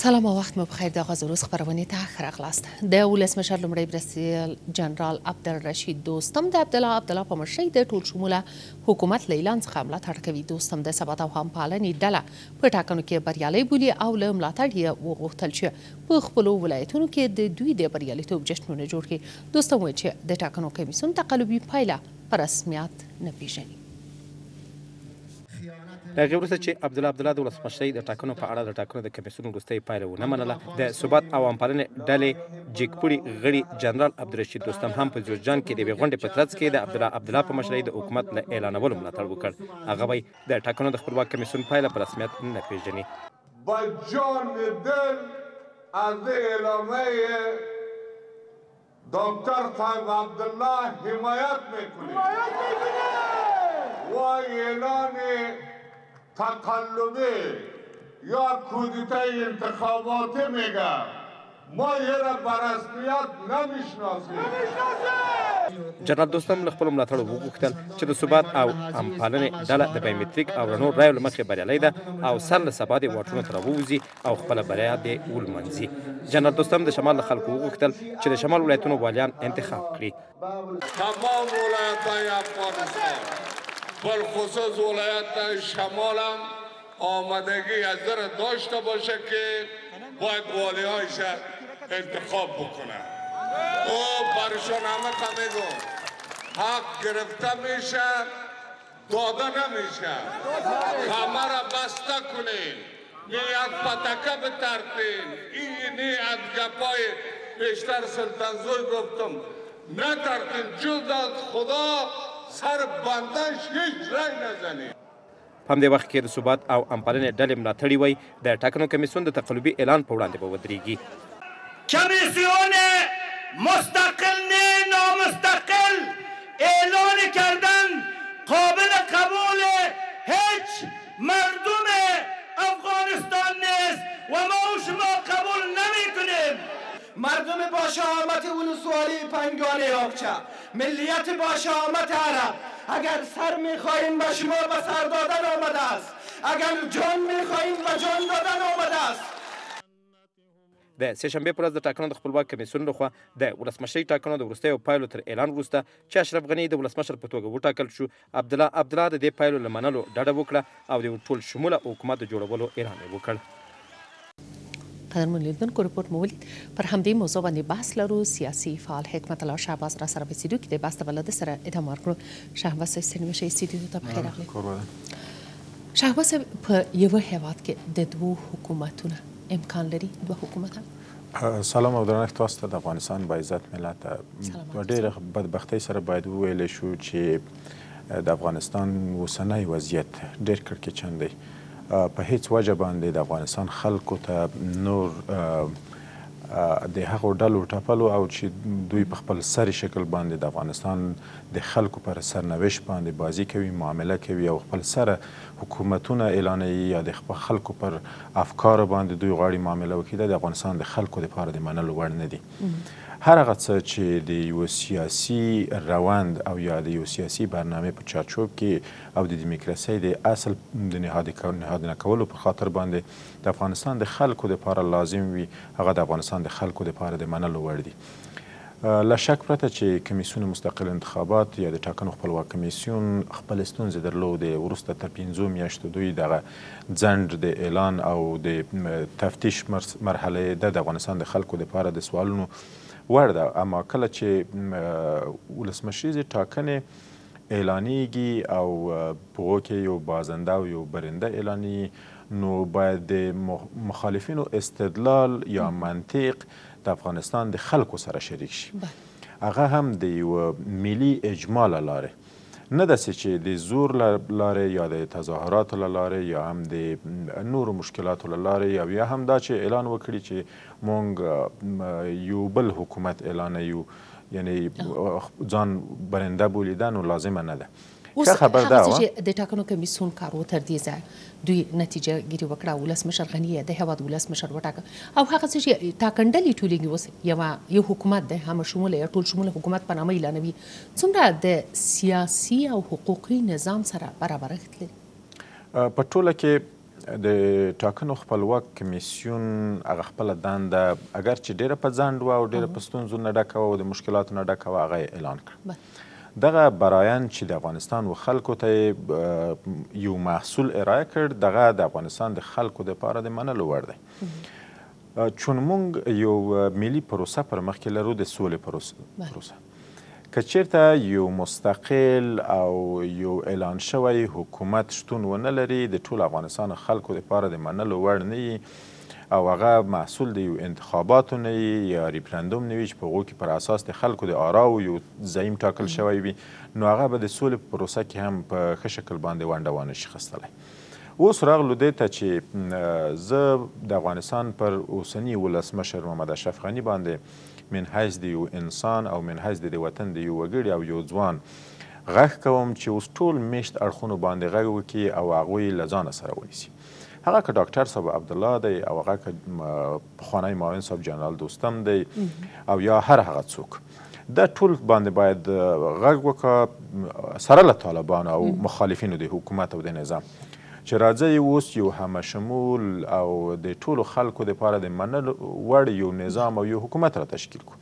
سلام و وقت مو بخیر. د غزو روز خبرونه ته خرق لاست. د ولسمشر لمړی برسیل جنرال عبدل رشید دوستم د عبدالله په مشرۍ د ټول شموله حکومت لیلان څخه ملاتړ کوي. دوستم د سبا ته هم پالنې ډله په ټاکنو کې بریالۍ بولي او له ملاتړ یې وغوښتل چې په خپلو ولایتونو کې د دوی د بریالیتوب جشنونه جوړ کړي. دوستم وایي چې د ټاکنو کمیسیون تقلبي پایله په رسمیت نه پیژني. دغه ورسته چې عبدالله د ولسمشرۍ د ټاکنو په اړه د ټاکنو د کمیسیون وروستۍ پایله ونه منله، د ثبات او عوامپالنې ډلې جګپوړي غړي جنرال عبدالرشید دوستم هم په جوزجان کې د یوې غونډې په ترڅ کې د عبدالله په مشرۍ د حکومت له اعلانولو ملاتړ وکړ. هغه وایي د ټاکنو د خپلواک کمیسیون پایله په رسمیت نه پیژني. با جان دل از اعلانه دکتر صاحب عبدالله حمایت میکنیم و اعلان تقلبی یا کودتای انتخاباتی میگم ما یه را به رسمیت نمیشناسیم. جنرال دوستم له خپلو ملاتړو وغوښتل چې د ثبات او عمپالنې ډله د بایومتریک او رڼو رایو له مخې بریالی ده او سر له سبا دې واټونو ته راووځي او خپله بریا دې ولمنځي. جنرال دوستم د شمال له خلکو وغوښتل چې د شمال ولایتونو والیان انتخاب کړي. تمام ولایتهای افغانستان بالخصوص ولایت شمالم آمدگی از در داشته باشه که باید والیهایش انتخاب بکنن. او برشان همه که میگو حق گرفته میشه داده نمیشه. همه را بسته کنین، نیت پتکه بترتین. این نیت گپای بیشتر سلطنزوی گفتم نترتین، جز از خدا سر بندش هیچ رای نزنید. په همدې وخت کې د ثبات او امپالنې ډلې ملاتړي وایي د ټاکنو کمیسیون د تقلبي اعلان په وړاندې به ودرېږي. کمیسیون مستقل نه نامستقل اعلان کردن قابل قبول هیچ مردم افغانستان نیست و ما شما قبول نمیکنیم. مردم با شهامت ولسوالی پنگانه آبچه، ملیت با شهامت عرب، اگر سر میخواهیم به شما به سر دادن آمده است، اگر جان میخواهیم به جان دادن آمده است. د سهشنبې پر ورځ د ټاکنو د خپلواک کمیسیون لخوا د ولسمشرۍ ټاکنو د وروستیو پایلو تر اعلان وروسته چې اشرف غني د ولسمشر په توګه وټاکل شو، عبدالله د دې پایلو له منلو ډډه وکړه او د یو ټول شموله حکومت د جوړولو اعلان یې وکړ. قدرمن لیدونکو رپورټ مو ولید. پر همدې موضوع باندې بحث لرو. سیاسي فعال حکمت الله شهباز را سره په سیدو کې د بحث د ولادت سره ادامه ورکړو. شهباز صاحب څنګه شي سیدو ته بخیر راغلی. شهباز صاحب په یوه هیواد کې د دوو حکومتونو امکان لري دوه حکومتونه. سلام او درنښت تاسو ته. د افغانستان با عزت ملت ډېر بدبختۍ سره باید وویل شو چې د افغانستان اوسنی وضعیت ډېر کړکېچن دی. په هیڅ وجه باندې د افغانستان خلکو ته نور د هغو ډلو ټپلو او چې دوی په خپل سري شکل باندې د افغانستان د خلکو پر سرنوشت باندې بازی کوي، معامله کوي او خپل سره حکومتونه اعلانوي یا د خپل خلکو پر افکارو باندې دوی غواړي معامله وکړي، د افغانستان د خلکو دپاره د منلو وړ نه دي. هر هغه څه چې د یو سیاسي روند او یا د یو سیاسي برنامه په چارچوب کې او د دیموکراسۍ د اصل د نهادینه کولو په خاطر باندې د افغانستان د خلکو دپاره لازم وي، هغه د افغانستان د خلکو دپاره د منلو وړ دي. له شک پرته چې کمیسیون مستقل انتخابات یا د ټاکنو خپلواک کمیسیون خپل ستونزې درلودې، وروسته تر 5 میاشتو دوی دغه ځنډ د اعلان او د تفتیش مرحله د افغانستان د خلکو دپاره د سوالونو وړ ده. اما کله چې ولسمشریزې ټاکنې اعلانیږي او په هغو کې یو بازنده او یو برنده اعلانیږي، نو باید د مخالفینو استدلال یا منطق د افغانستان د خلکو سره شریک شي، هغه هم د یوه ملي اجمال له لارې، نه داسې چې د زور له لارې یا د تظاهراتو له لارې یا هم د نورو مشکلاتو له لارې، او یا هم دا چې اعلان وکړي چې مونږ یو بل حکومت اعلانوو، یعنی ځان برنده بولیدن نو لازمه نه ده. اوس هغه څه چې د ټاکنو کمیسیون کار و تر دې ځایه دوی نتیجه ګیري وکړه، ولسمشر غني یې د هېواد ولسمشر وټاکه او هغه څه چې ټاکنډلې ټولېږي اوس یو حکومت دی همه شموله یا ټول شموله حکومت په نامه اعلانوي، څومره د سیاسي او حقوقي نظام سره برابرښت لري؟ په ټوله کې د ټاکنو خپلواک کمیسیون هغه خپله دنده اگر چې ډېره په ځنډ وه او ډېره په ستونزو نه ډکه وه او د مشکلاتو نه ډکه وه هغه اعلان کړ. دغه برایان چې د افغانستان و خلکو ته یو محصول ارائه کړ دغه د افغانستان د خلکو دپاره د منلو وړ دی. چون موږ یو ملي پروسه پر مخکې لرو د سولې پروسه که چیرته یو مستقل او یو اعلان شوی حکومت شتون ونه لري د ټول افغانستان خلکو دپاره د منلو وړ نه وي او هغه محصول د یو انتخاباتو نه وي یا ریفرندوم نه وي چې په هغو کې پر اساس د خلکو د آراو یو زعیم ټاکل شوی وي نو هغه به د سولې په پروسه کې هم په ښه شکل باندې ونډه ونه شي اخیستلی. اوس راغلو دې ته چې زه د افغانستان پر اوسني ولسمشر محمد اشرف غني باندې من حیث د یو انسان او من حیث د وطن د یو وګړي او یو ځوان غږ کوم چې اوس ټول میشت اړخونو باندې غږ وکړي او هغوی له ځانه سره ونیسي. هغه که ډاکټر صاحب عبدالله دی او هغه که پخوانی معاون صاحب جنرال دوستم دی او یا هر هغه څوک دا ټول باندې باید غږ وکړه سره له طالبانو او مخالفینو د حکومت او د نظام چې راځئ اوس یو همشمول او د ټولو خلکو دپاره د منلو وړ یو نظام او یو حکومت را تشکیل کړو.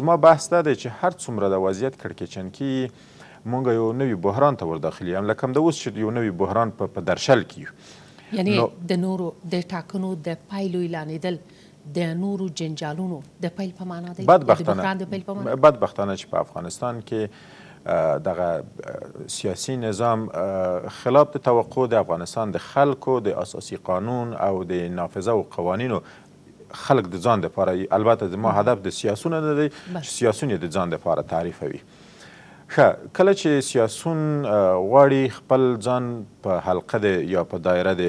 زما بحث دا دی چې هر څومره د وضعیت کړکېچنکي مونږ یو نوي بحران ته ورداخلي یم لکه همده اوس چې یو نوي بحران په درشل کې یو. یعنی د نورو د ټاکنو د پایلو اعلانېدل د نورو جنجالونو د پیل په معنا دی بدبختانه چې په افغانستان کې دغه سیاسي نظام خلاف د توقع د افغانستان د خلکو د اساسي قانون او د نافذه و قوانینو خلک د ځان دپاره البته زما هدف د سیاسونه نه دی چې سیاسون یې د ځان دپاره تعریفوي. ښه کله چې سیاسون غواړي خپل ځان په حلقه د یا په دایره د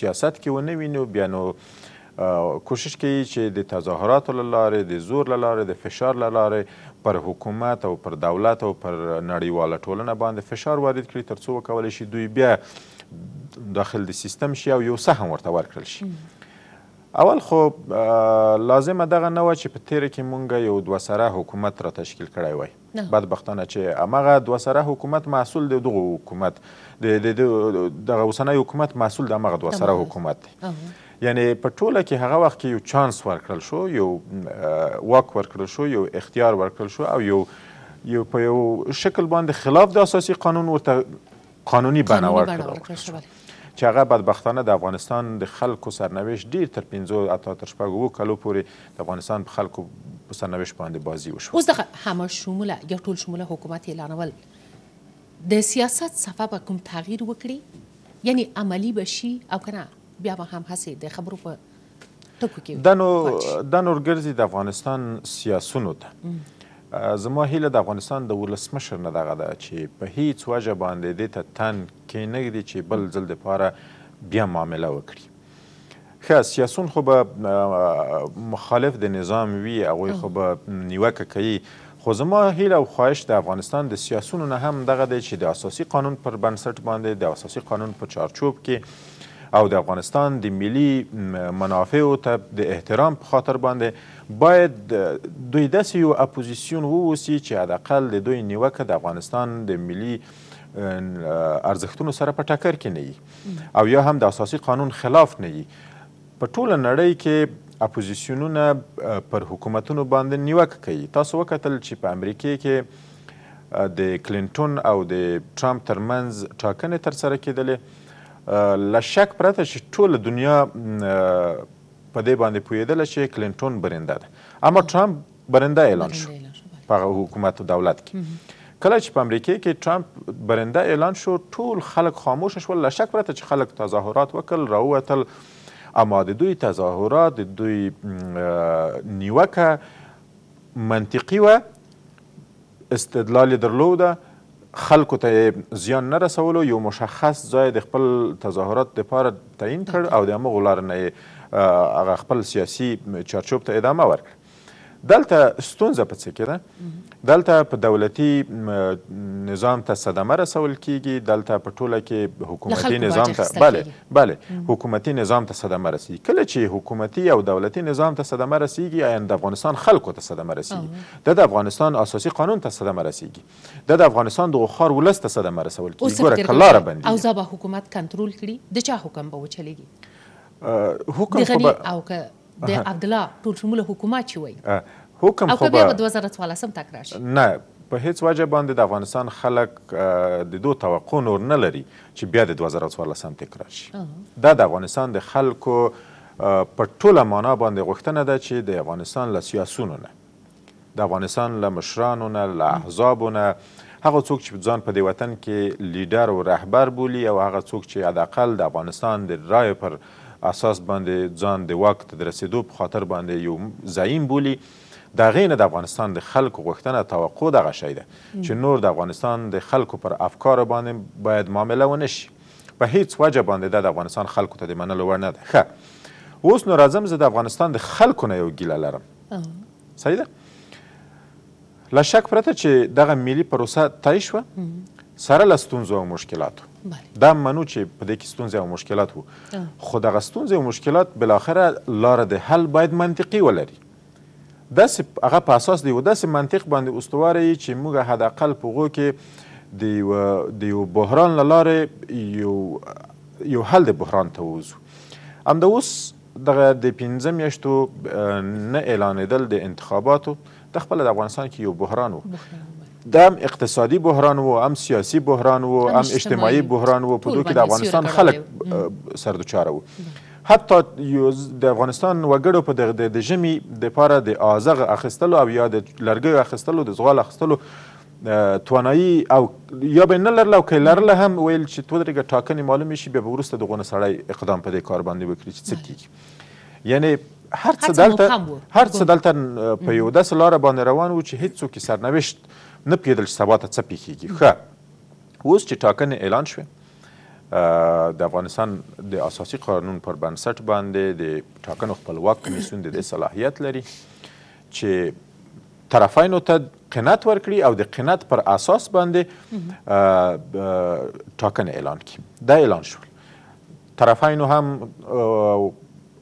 سیاست کې ونه وینو بیا نو کوشش کوي چې د تظاهراتو له لارې د زور له لارې د فشار له لارې پر حکومت او پر دولت او پر نړیواله ټولنه باندې فشار وارد کړي تر څو وکولی شي دوی بیا داخل د سیستم شي او یو سهم ورته ورکړل شي. اول خو لازمه دغه نه وه چې په تیره کې مونږ یو دوسره حکومت را تشکیل کړی وای. بدبختانه چې همغه دوسره حکومت محصول د دغه حکومت دغه اوسنی حکومت محصول د همغه دوسره حکومت دی. یعنی په ټوله کې هغه وخت کې یو چانس ورکړل شو یو واک ورکړل شو یو اختیار ورکړل شو او یو په یو شکل باندې خلاف د اساسي قانون ورته قانوني بنا ورکړل شو چې هغه بدبختانه د افغانستان د خلکو سرنوشت ډیر تر 5 حتی تر 6 کلو پورې د افغانستان په خلکو په سرنوشت باندې بازی وشو. اوس دغه همه شموله یا ټول شموله حکومت اعلانول د سیاست صفه به کوم تغییر وکړي یعنی عملي به شي او که نه بیا به هم هسې د خبرو په ټکو کې دا نور ګرځي د افغانستان سیاسونو ته. زما هیله د افغانستان د ولسمشر نه دغه ده چې په هیڅ وجه باندې دې ته تن کېنږدي چې بل ځل دپاره بیا معامله وکړي. ښه سیاسون خو به مخالف د نظام وي هغوی خو به نیوکه کوي خو زما هیله او خواهش د افغانستان د سیاسونو نه هم دغه دی چې د اساسي قانون پر بنسټ باندې د اساسي قانون په چارچوب کې او د افغانستان د ملي منافعو ته د احترام په خاطر باندې باید دوی داسې یو اپوزیسیون ووسي چې حداقل د دوی نیوکه د افغانستان د ملي ارزښتونو سره په ټکر کې نه وي او یا هم د اساسي قانون خلاف نه وي. په ټوله نړۍ کې اپوزیسیونونه پر حکومتونو باندې نیوکه کوي. تاسو وکتل چې په امریکې کې د کلینټون او د ټرمپ ترمنځ ټاکنې ترسره کېدلې له شک پرته چې ټوله دنیا په دې باندې پوهېدله چې کلینټون برنده ده اما ټرمپ برنده اعلان شو په هغه حکومت او دولت کې. کله چې په امریکې کې ټرمپ برنده اعلان شو ټول خلک خاموش شول له شک پرته چې خلک تظاهرات وکړل راووتل اما د دوی تظاهرات د دوی نیوکه منطقي وه استدلال یې درلوده خلکو ته زیان نه رسولو یو مشخص ځای د خپل تظاهرات دپاره تعیین کړ او د همغو لارو نه یې هغه خپل سیاسي چارچوب ته ادامه ورکړ. دلته ستونزه په څه کې ده؟ دلته په دولتي نظام ته صدمه رسول کیږي، دلته په ټوله کې حکومتي نظام ته بله حکومتي نظام ته صدمه رسیږي. کله چې حکومتي او دولتي نظام ته صدمه رسیږي آینده د افغانستان خلکو ته صدمه رسیږي، د افغانستان اساسي قانون ته صدمه رسیږي، د افغانستان دغه خار ولس ته صدمه رسول کیږي. ګوره کلاره بندي او زبا حکومت کنټرول کړي، د چا حکم به وچلېږي؟ حکم خو به د عبدالله ټول شموله حکومت چې وایي حکم خو به او که بیا به 2014 تک راشي، نه په هیڅ وجه باندې د افغانستان خلک د دو توقع نور نه لري چې بیا د 2014 تک راشي. دا د افغانستان د خلکو په ټوله معنا باندې غوښتنه ده چې د افغانستان له سیاسونو نه، د افغانستان له مشرانو نه، له احزابو نه، هغه څوک چې ځان په دې وطن کې لیډر او رهبر بولي او هغه څوک چې حداقل د افغانستان د رایې پر اساس باندې ځان د واک ته د رسېدو په خاطر باندې یو زعیم بولي، د هغې نه د افغانستان د خلکو غوښتنه توقع دغه شی ده چې نور د افغانستان د خلکو پر افکارو باندې باید معامله ونه شي. په هیڅ وجه باندې دا د افغانستان خلکو ته د منلو وړ نه ده. ښه، اوس نو راځم زه د افغانستان د خلکو نه یو ګیله لرم. صحیح ده، له شک پرته چې دغه ملي پروسه طی شوه سره له ستونزو او مشکلاتو، دا منو چې په دې کې ستونزې او مشکلات وو، خو دغه ستونزې او مشکلات بالاخره لاره د حل باید منطقي ولري، داسې هغه په اساس د یو داسې منطق باندې استواره یي چې موږ حداقل په هغو کې د یو بحران له لارې یو حل د بحران ته ووځو. همدا اوس دغه د 5 میاشتو نه اعلانېدل د انتخاباتو دخپله د افغانستان کې یو بحران وو، دا هم اقتصادي بحران و، هم سیاسي بحران و، هم اجتماعي بحران و، په دوی کې د افغانستان خلک سردوچاره و. حتی د افغانستان وګړو په دغه د ژمي دپاره د ازغ اخیستلو او یا د لرګیو اخیستلو د زغال اخیستلو توانایي او یا به یې نه لرله او که یې لرله هم ویل چې دوه درېږه ټاکنې معلومې شي بیا به وروسته دغونه سړی اقدام په دې کار باندې وکړي چې څه کېږي. یعنی هر څه دلته په یو داسې لاره باندې روان و چې هېڅ څوک یې سرنوشت نه پوهېدل چې سبا ته څه پېښېږي. ښه، اوس چې ټاکنې اعلان شوې د افغانستان د اساسي قانون پر بنسټ باندې د ټاکنو خپلواک کمیسیون د دې صلاحیت لري چې طرفینو ته قناعت ورکړي او د قناعت پر اساس باندې ټاکنې اعلان کړي. دا اعلان شول، طرفینو هم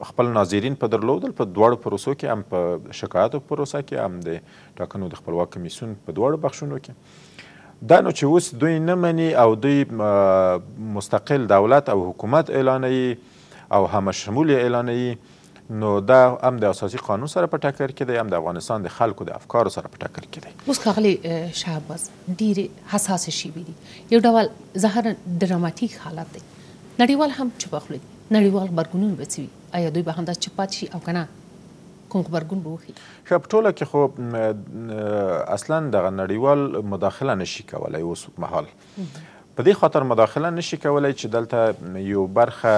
خپل ناظرین په درلودل، په دواړو پروسو کې، هم په شکایاتو پروسه کې، هم د ټاکنو د خپلواک کمیسیون په دواړو بخشونو کې. دا نو چې اوس دوی نه مني او دوی مستقل دولت او حکومت اعلانوي او همه شمول یې اعلانوي، نو دا هم د اساسي قانون سره په ټکر کې دی، هم د افغانستان د خلکو د افکارو سره په ټکر کې دی. اوس ښاغلی شهباز ډېرې حساسې شیبې دي، یو ډول ظاهرا ډراماتیک حالت دی، نړیوال هم چپاخ لوي، نړیوال غبرګونونه به څه وي؟ آیا دوی به همدا چپات شي او که نه کوم غبرګون به وښي؟ ښه، په ټوله کې خو اصلا دغه نړیوال مداخله نشي کولی اوس مهال، په دې خاطر مداخله نشي کولی چې دلته یو برخه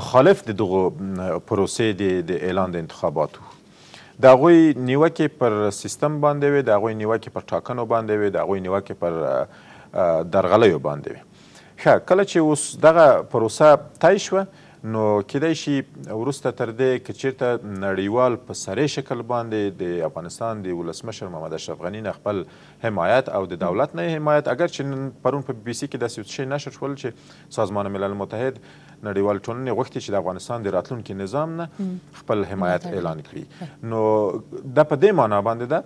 مخالف د دغو پروسې د اعلان د انتخاباتو د هغوی نیوکې پر سیستم باندې وي، د هغوی نیوکې پر ټاکنو باندې وي، د هغوی نیوکې پر درغلیو باندې وي. ښه، کله چې اوس دغه پروسه طی شوه نو کیدای شي وروسته تر دې که چېرته نړیوال په سرې شکل باندې د افغانستان د ولسمشر محمد اشرف غني نه خپل حمایت او د دولت نه حمایت، اگر چې پرون په بي بي سي کې داسې شی نشر شول چې سازمان ملل متحد نړیوال ټولنې غوښتي چې د افغانستان د راتلونکي نظام نه خپل حمایت اعلان کړي، نو دا په دې معنا باندې ده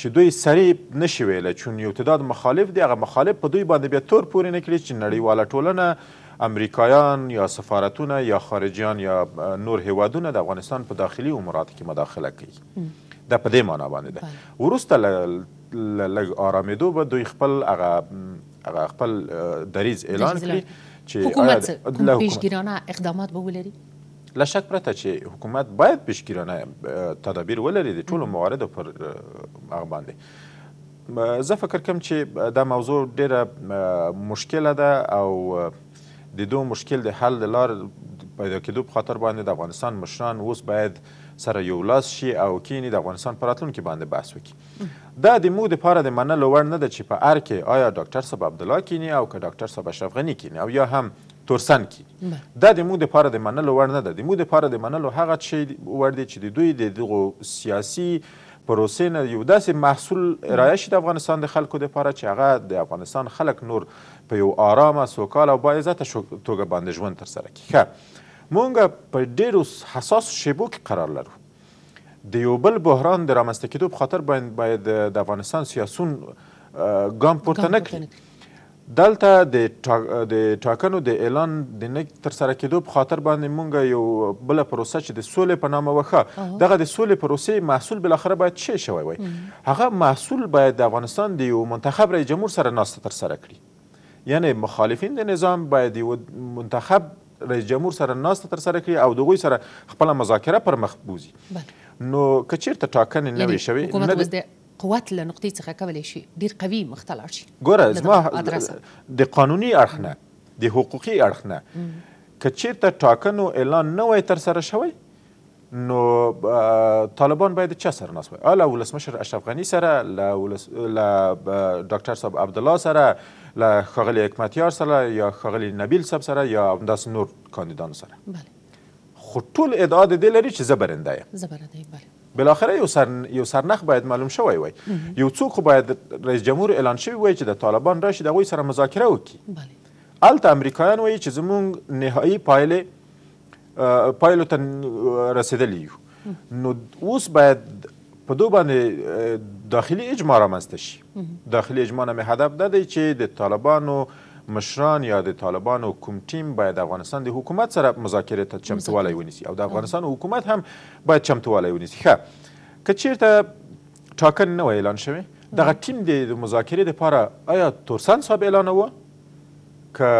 چې دوی سریع نشي ویلی چون یو تعداد مخالف دی، هغه مخالف په دوی باندې بیا تور پورې نه کړي چې نړیواله ټولنه، امریکایان یا سفارتونه یا خارجیان یا نور هیوادونه د افغانستان په داخلي اموراتو کې مداخله کوي. دا په دې معنا باندې ده. وروسته لږ آرامېدو به دوی خپل دریځ اعلان کړي چې حکومت کوم پیشګیرانه اقدامات به ولري. له شک پرته چې حکومت باید پیشګیرانه تدابیر ولري د ټولو مواردو پر هغه باندې. زه فکر کوم چې دا موضوع ډېره مشکله ده او د دو مشکل د حل د لارې پیدا کېدو په خاطر باندې د افغانستان مشران اوس باید سره یو لاس شي او کینی د افغانستان په راتلونکي باندې بحث وکړي. دا د موږ دپاره د منلو وړ نه ده چې په ار کې آیا ډاکټر صاحب عبدالله کینی او که ډاکټر صاحب اشرف غني کینی او یا هم تورسن کی دا د مو د پاره د منلو ور نه ده د مو د پاره د منلو هغه شی ور دی چې د دوی د دغه سیاسي پروسې نه یو داسې محصول ارایه شي د افغانستان د خلکو دپاره چې هغه د افغانستان خلک نور په یو آرامه سوکاله او باعزته توګه باندې ژوند ترسره کړي. ښه مونږ په ډېرو حساسو شیبو کې قرار لرو. د یو بل بحران د رامنځته کېدو په خاطر باید د افغانستان سیاسون ګام پورته نه کړي. دلته د ټاکنو د اعلان د نه ترسره کېدو په خاطر باندې مونږ یو بله پروسه چې د سولې په نامه وښه دغه د سولې پروسې محصول بالاخره باید چه شوی وای هغه محصول باید د افغانستان د یو منتخب رئیس جمهور سره ناسته ترسره کړي. یعنی مخالفین د نظام باید یو منتخب رئیس جمهور سره ناسته ترسره کړي او د هغوی سره خپله مذاکره پر مخ بوزي. نو که چېرته ټاکنې نه وي شوې قوات له نقطې څخه کولی شي ډېر قوي مخ ته لاړ شي. ګوره زما د قانوني اړخ نه د حقوقي اړخ نه که چېرته ټاکنو اعلان نه وای ترسره شوی نو طالبان باید چه سره ناست وای له ولسمشر اشرف غني سره له ډاکټر صاحب عبدالله سره له ښاغلي حکمتیار سره یا ښاغلي نبیل صاحب سره یا همداسې نور کاندیدانو سره. خو ټول ادعا د دې لري چې زه برنده یم بالاخره یو سرنخ باید معلوم شوی وای یو څوک خو باید رئیس جمهور اعلان شوی وای چې د طالبان راشي د هغوی سره مذاکره وکړي. هلته امریکایان وایي چې زموږ نهایي پایلو ته رسېدلی یو. نو اوس باید په دو باندې داخلي اجماع رامنځته شي. داخلي اجماع نه مې هدف دا دی چې د طالبانو مشران یا د طالبانو کوم ټیم باید افغانستان د حکومت سره مذاکرې ته چمتوالی ونیسي او د افغانستان حکومت هم باید چمتوالی ونیسي. ښه که چېرته ټاکنې نه وه اعلان شوې دغه ټیم د مذاکرې دپاره آیا تورسن صاحب اعلانوه که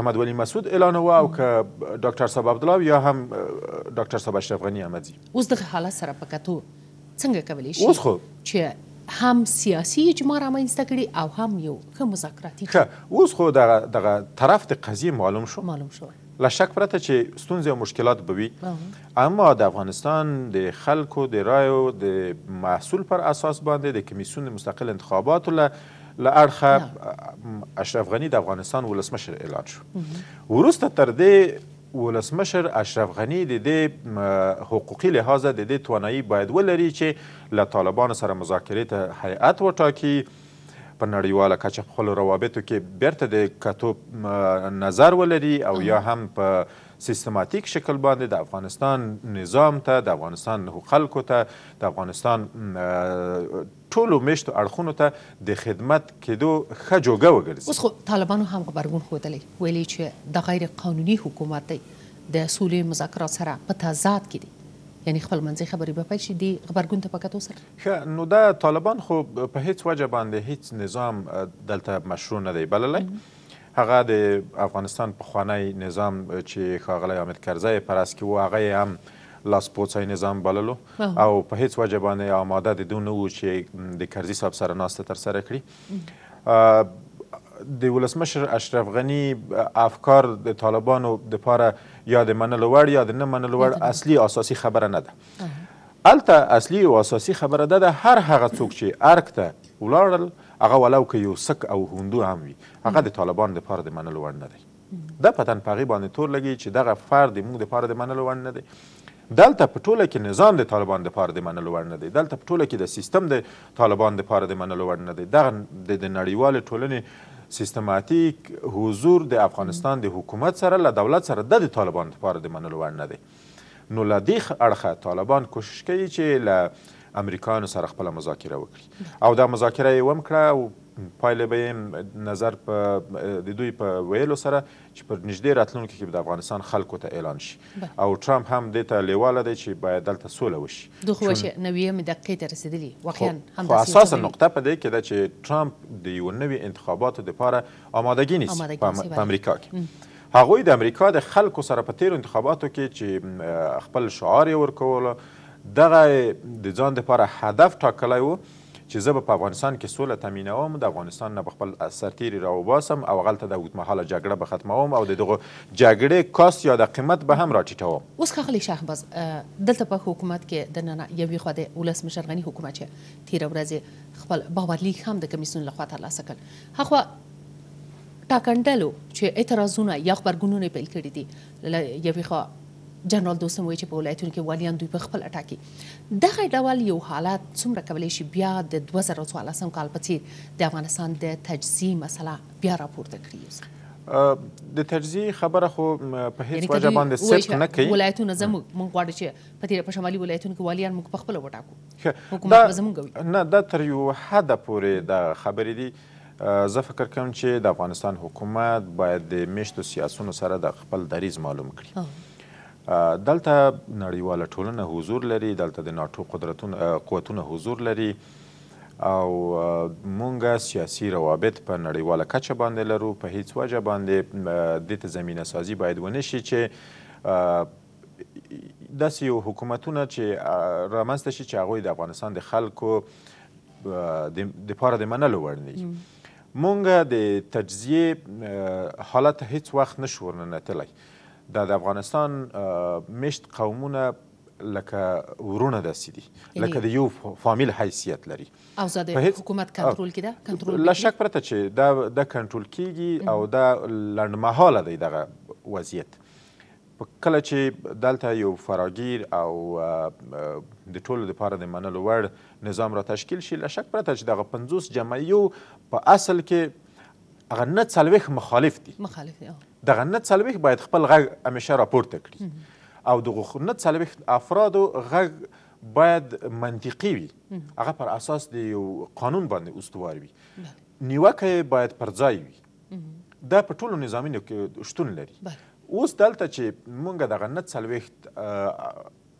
احمد ولی مسعود اعلانوه او که ډاکټر صاحب عبدالله یا هم ډاکټر صاحب اشرف غني احمدزي اوس دغه حالت سره په کتو څنګه کولی شي اوس خو چې هم سیاسي اجماع رامنځته کړي او هم یو ښه مذاکراتي اوس خو دغه طرف د قضیې معلوم شو له شک پرته چې ستونزې او مشکلات به وي اما د افغانستان د خلکو د رایو د محصول پر اساس باندې د کمیسیون مستقل انتخاباتو له اړخه اشرف غني د افغانستان ولسمشر اعلان شو. وروسته تر دې ولسمشر اشرف غني د دې حقوقي لحاظه د دې توانایي باید ولري چې له طالبانو سره مذاکرې ته هیئت وټاکي په نړیواله کچه په خپلو روابطو کې بیرته د کتو نظر ولري او یا هم په سیستماتیک شکل باندې د افغانستان نظام ته د افغانستان خلکو ته د افغانستان ټولو میشتو اړخونو ته د خدمت کېدو ښه جوګه وګرځي. اوس خو طالبانو هم غبرګون ښودلی ویلي چې د غیر قانوني حکومت دی د سولې مذاکرات سره په تضاد کې دی یعنې خپل منځي خبرې به پیل شي دې غبرګون ته په کتو سره. ښه نو دا طالبان خو په هیڅ وجه باندې هیڅ نظام دلته مشروع نه دی بللی. هغه د افغانستان پخوانی نظام چې ښاغلی حامد کرزی پرست کې و هغه هم لاسپوڅی نظام بللو او په هیڅ وجه باندې آماده د دو نه و چې د کرزي صاحب سره ناسته ترسره کړي. د ولسمشر اشرف غني افکار د طالبانو دپاره یا د منلو وړ یا د نه منلو وړ اصلي اساسي خبره نه ده. هلته اصلي او اساسي خبره دا ده هر هغه څوک چې ارګ ته ولاړل هغه ولو که یو سک او هندو هم وي هغه د طالبانو دپاره د منلو وړ نه دی. دا پتن په هغې باندې تور لګي چې دغه فرد موږ دپاره د منلو وړ نه دی. دلته په ټوله کې نظام د طالبان دپاره د منلو وړ نه دی. دلته په ټوله کې د سیستم د طالبان دپاره د منلو وړ نه دی. دغه د نړیوالې ټولنې سیستماتیک حضور د افغانستان د حکومت سره له دولت سره د طالبان دپاره د منلو وړ نه دی. نو له دې اړخه طالبان کوشش کوي چې له امریکایانو سره خپله مذاکره وکړي او دا مذاکره یې ومکړه او پایله به یې نظر د دوی په ویلو سره چې پر نږدې راتلونکي کې به د افغانستان خلکو ته اعلان شي او ټرمپ هم دې ته لیواله دی چې باید دلته سوله وشي. دوه خو وشي نویمې دقیقې ته رسېدلي واقعا هم خو اساسا نقطه په دې کې ده چې ټرمپ د یو نوي انتخاباتو دپاره آمادګي نیسي په امریکا کې. هغوی د امریکا د خلکو سره په تیرو انتخاباتو کې چې خپل شعار یې ورکولو دغه د ځان دپاره هدف ټاکلی و چې زه به په افغانستان کې سوله تامینوم د افغانستان نه به خپل سرتیري راوباسم او هغلته د اوږدمهاله جګړه به ختموم او د دغو جګړې کاست یا د قیمت به هم راټیټوم. اوس ښاغلی شهباز دلته په حکومت کې دننه یوې خوا د ولسمشر غني حکومت چې تېره ورځ خپل باورلیک هم د کمیسیون لخوا ترلاسه کړ هخوا تاکندلو چه اعتراضونه یک برگونونه پیل کردی دی یه ویخا جنرال دوستم وی چې په ولایتونو کې والیان دوی په خپل اټاکي دغه ډول یو حالت څومره کولی شي بیا د 2014 کال په څیر د افغانستان د تجزیې مسله بیا راپورته کړي؟ د تجزیې خبره خو په هېڅ وجه باندې صدق نه کوي. ولایتونه زموږ موږ غواړو چې په تېره په شمالي ولایتونو کې والیان موږ په خپله وټاکو، حکومت به زموږ وي. نه، دا تر یو حده پورې دا خبرې دي. زه فکر کوم چې د افغانستان حکومت باید د میشتو سیاسونو سره د خپل دریز معلوم کړي. دلته نړیواله ټولنه حضور لري، دلته د ناټو قوتونه حضور لري او مونږ سیاسي روابط په نړیواله کچه باندې لرو. په هیڅ وجه باندې دې ته زمینه سازي باید ونه شي چې داسې یو حکومتونه چې رامنځته شي چې هغوی د افغانستان د خلکو دپاره د منلو وړ نه وي. مونږ د تجزیې حالت هیڅ وخت نه شو ورننتلی. دا د افغانستان مشت قومونه لکه ورونه داسې دي، لکه د یو فامیل حیثیت لري. او زه د حکومت کنټرول کې ده له شک پرته چې دا کنټرول کیږي او دا لنډمهاله دی دغه وضعیت. کله چې دلته یو فراگیر او د ټولو دپاره د منلو وړ نظام را تشکیل شي، له شک پرته چې دغه 50 جمع 1 په اصل کې هغه 49 مخالف دي، دغه 49 باید خپل غږ همیشه راپورته کړي او دغه 49 افرادو غږ باید منطقي وي، هغه پر اساس د یو قانون باندې استوار وي، نیوکه باید پر ځای وي. دا په ټولو نظامینو کې شتون لري. اوس دلته چې مونږ دغه 49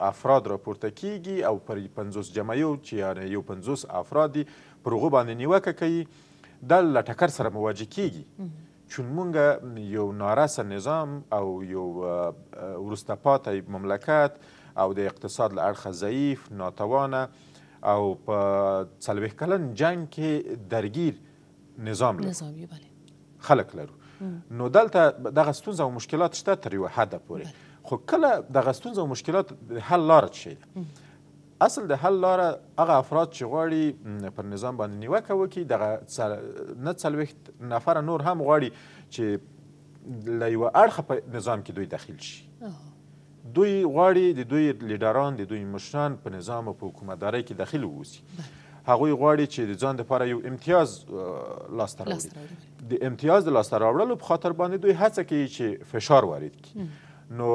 افراد راپورته کیږي او پر 50 جمع 1 چې یعنې یو 50 افراد دي، پر هغو باندې نیوکه کوي، دا له ټکر سره مواجه کیږي. چون مونږ یو نارسه نظام او یو وروسته پاتې مملکت او د اقتصاد له اړخه ضعیف ناتوانه او په 40 کلن جنګ کې درگیر نظام لرو خلک لرو. نو دلته دغه ستونزه او مشکلات شته تر یوه حده پورې. خو کله دغه ستونزه او مشکلات د حل لاره څه شی؟ اصل د حل لاره هغه افراد چې غواړي پر نظام باندې نیوکه وکړي، دغه 49 نفره نور هم غواړي چې له یوه اړخه په نظام کې دوی دخیل شي. دوی غواړي د دوی لیډران د دوی مشران په نظام او په حکومتدارۍ کې دخیل واوسي. هغوی غواړي چې د ځان دپاره یو امتیاز لاسته راوړي. د امتیاز د لاسته راوړلو په خاطر باندې دوی هڅه کوي چې فشار وارد کړي. نو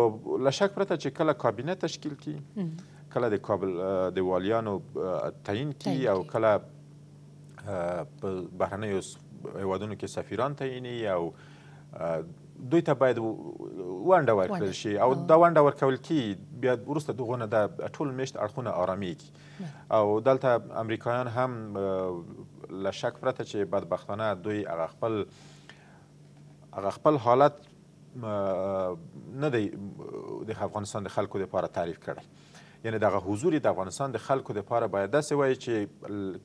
له شک پرته چې کله کابینه تشکیل کړي، کله د کابل د والیانو تعیین کی او کله په بهرنیو هیوادونو کې سفیران تعییني او دوی ته باید ونډه ورکړل شي او دا ونډه ورکول کی بیا وروسته دغو نه د ټول میشت اړخونه آرامیږي. او دلته امریکایان هم له شک پرته چې بدبختانه دوی هغه خپل حالت نه دی د افغانستان د خلکو دپاره تعریف کړی. یعنې دغه حضور د افغانستان د خلکو دپاره باید داسې وایي چې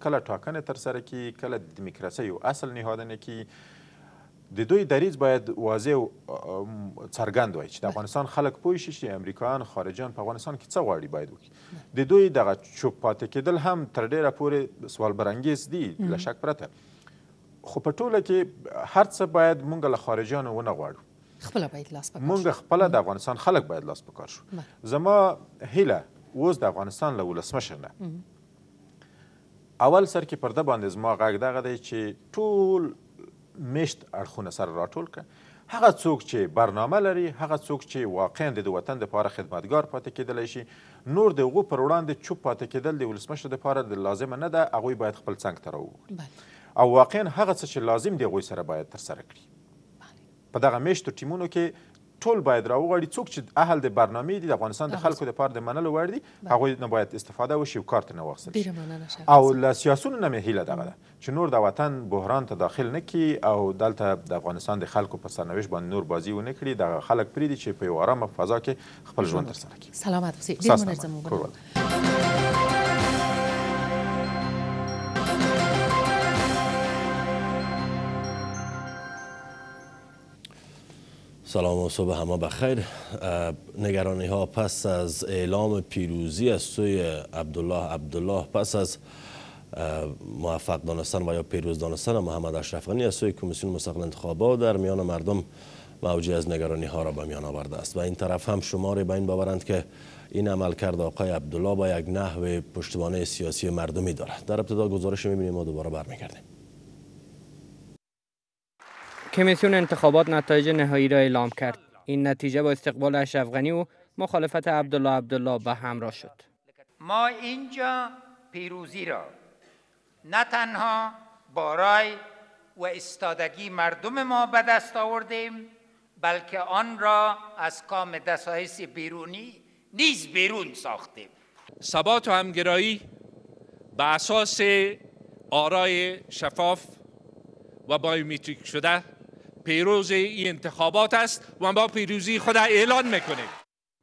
کله ټاکنې ترسره کړي، کله د دیموکراسۍ یو اصل نهادنه کړي، د دوی دریځ باید واضح او څرګند وایي چې د افغانستان خلک پوه شي چې امریکایان خارجیان په افغانستان کې څه غواړي باید وکړي. د دوی دغه چوپ پاتې کېدل هم تر ډېره پورې سوالبرانګیز دي له شک پرته. خو په ټوله کې هر څه باید مونږ له خارجیانو ونه غواړو، خپله باید لاس پکار شو. مونږ خپله د افغانستان خلک باید لاس پکار شو. زما هیله اوس د افغانستان له ولسمشر نه اول سر کې پرده باندې زما غږ دغه دی چې ټول میشت اړخونه سره راټول کړه. هغه څوک چې برنامه لري، هغه څوک چې واقعا د وطن دپاره خدمتګار پاتې کېدلی شي، نور د هغو پر وړاندې چوپ پاتې کېدل د ولسمشر دپاره لازمه نه ده. هغوی باید خپل څنګ ته راوغوري او واقعا هغه څه چې لازم دی هغوی سره باید ترسره کړي. په دغه میشتو ټیمونو کې ټول باید راوغواړي. څوک چې اهل د برنامې دي، د افغانستان د خلکو دپاره د منلو وړ دي، هغوی نه باید استفاده وشي او کار ترې نه واخیستل شي. او له سیاسونو نه مې هیله دغه ده چې نور د وطن بحران ته داخل نه کړي او دلته د افغانستان د خلکو په سرنوشت باندې نور بازي ونه کړي. دغه خلک پرېږدي چې په یو ارامه فضا کې خپل ژوند ترسره کړي. سلامت اوسئ. ډېر منظم وګڼه. سلام و صبح همه بخیر. نگرانی ها پس از اعلام پیروزی از سوی عبدالله پس از موفق دانستن و یا پیروز دانستن محمد اشرف غنی از سوی کمیسیون مستقل انتخابات در میان مردم موجی از نگرانی ها را به میان آورده است و این طرف هم شماری به این باورند که این عملکرد آقای عبدالله با یک نحو پشتیبانی سیاسی مردمی دارد. در ابتدا گزارش می‌بینیم و دوباره برمیگردیم. کمیسیون انتخابات نتایج نهایی را اعلام کرد. این نتیجه با استقبال اشرف غنی و مخالفت عبدالله به همراه شد. ما اینجا پیروزی را نه تنها برای و استادگی مردم ما به دست آوردیم، بلکه آن را از کام دسایس بیرونی نیز بیرون ساختیم. ثبات و همگرایی به اساس آرای شفاف و بایومتریک شده پیروز این انتخابات است و ما پیروزی خود اعلان میکنیم.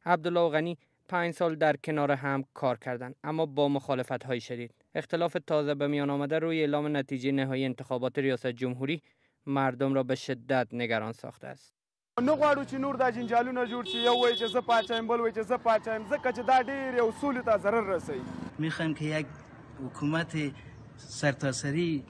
عبدالله غنی 5 سال در کنار هم کار کردند، اما با مخالفت های شدید. اختلاف تازه به میان آمده روی اعلام نتیجه نهایی انتخابات ریاست جمهوری مردم را به شدت نگران ساخته است. نو غواړو چې نور د جنجالونو جوړ شي، یو وایي چې زه پاچایم، بل وایي چې زه پاچایم، ځکه چې دا ډېر اصولو ته ضرر رسوي. میخوایم که یک حکومت سرتاسری،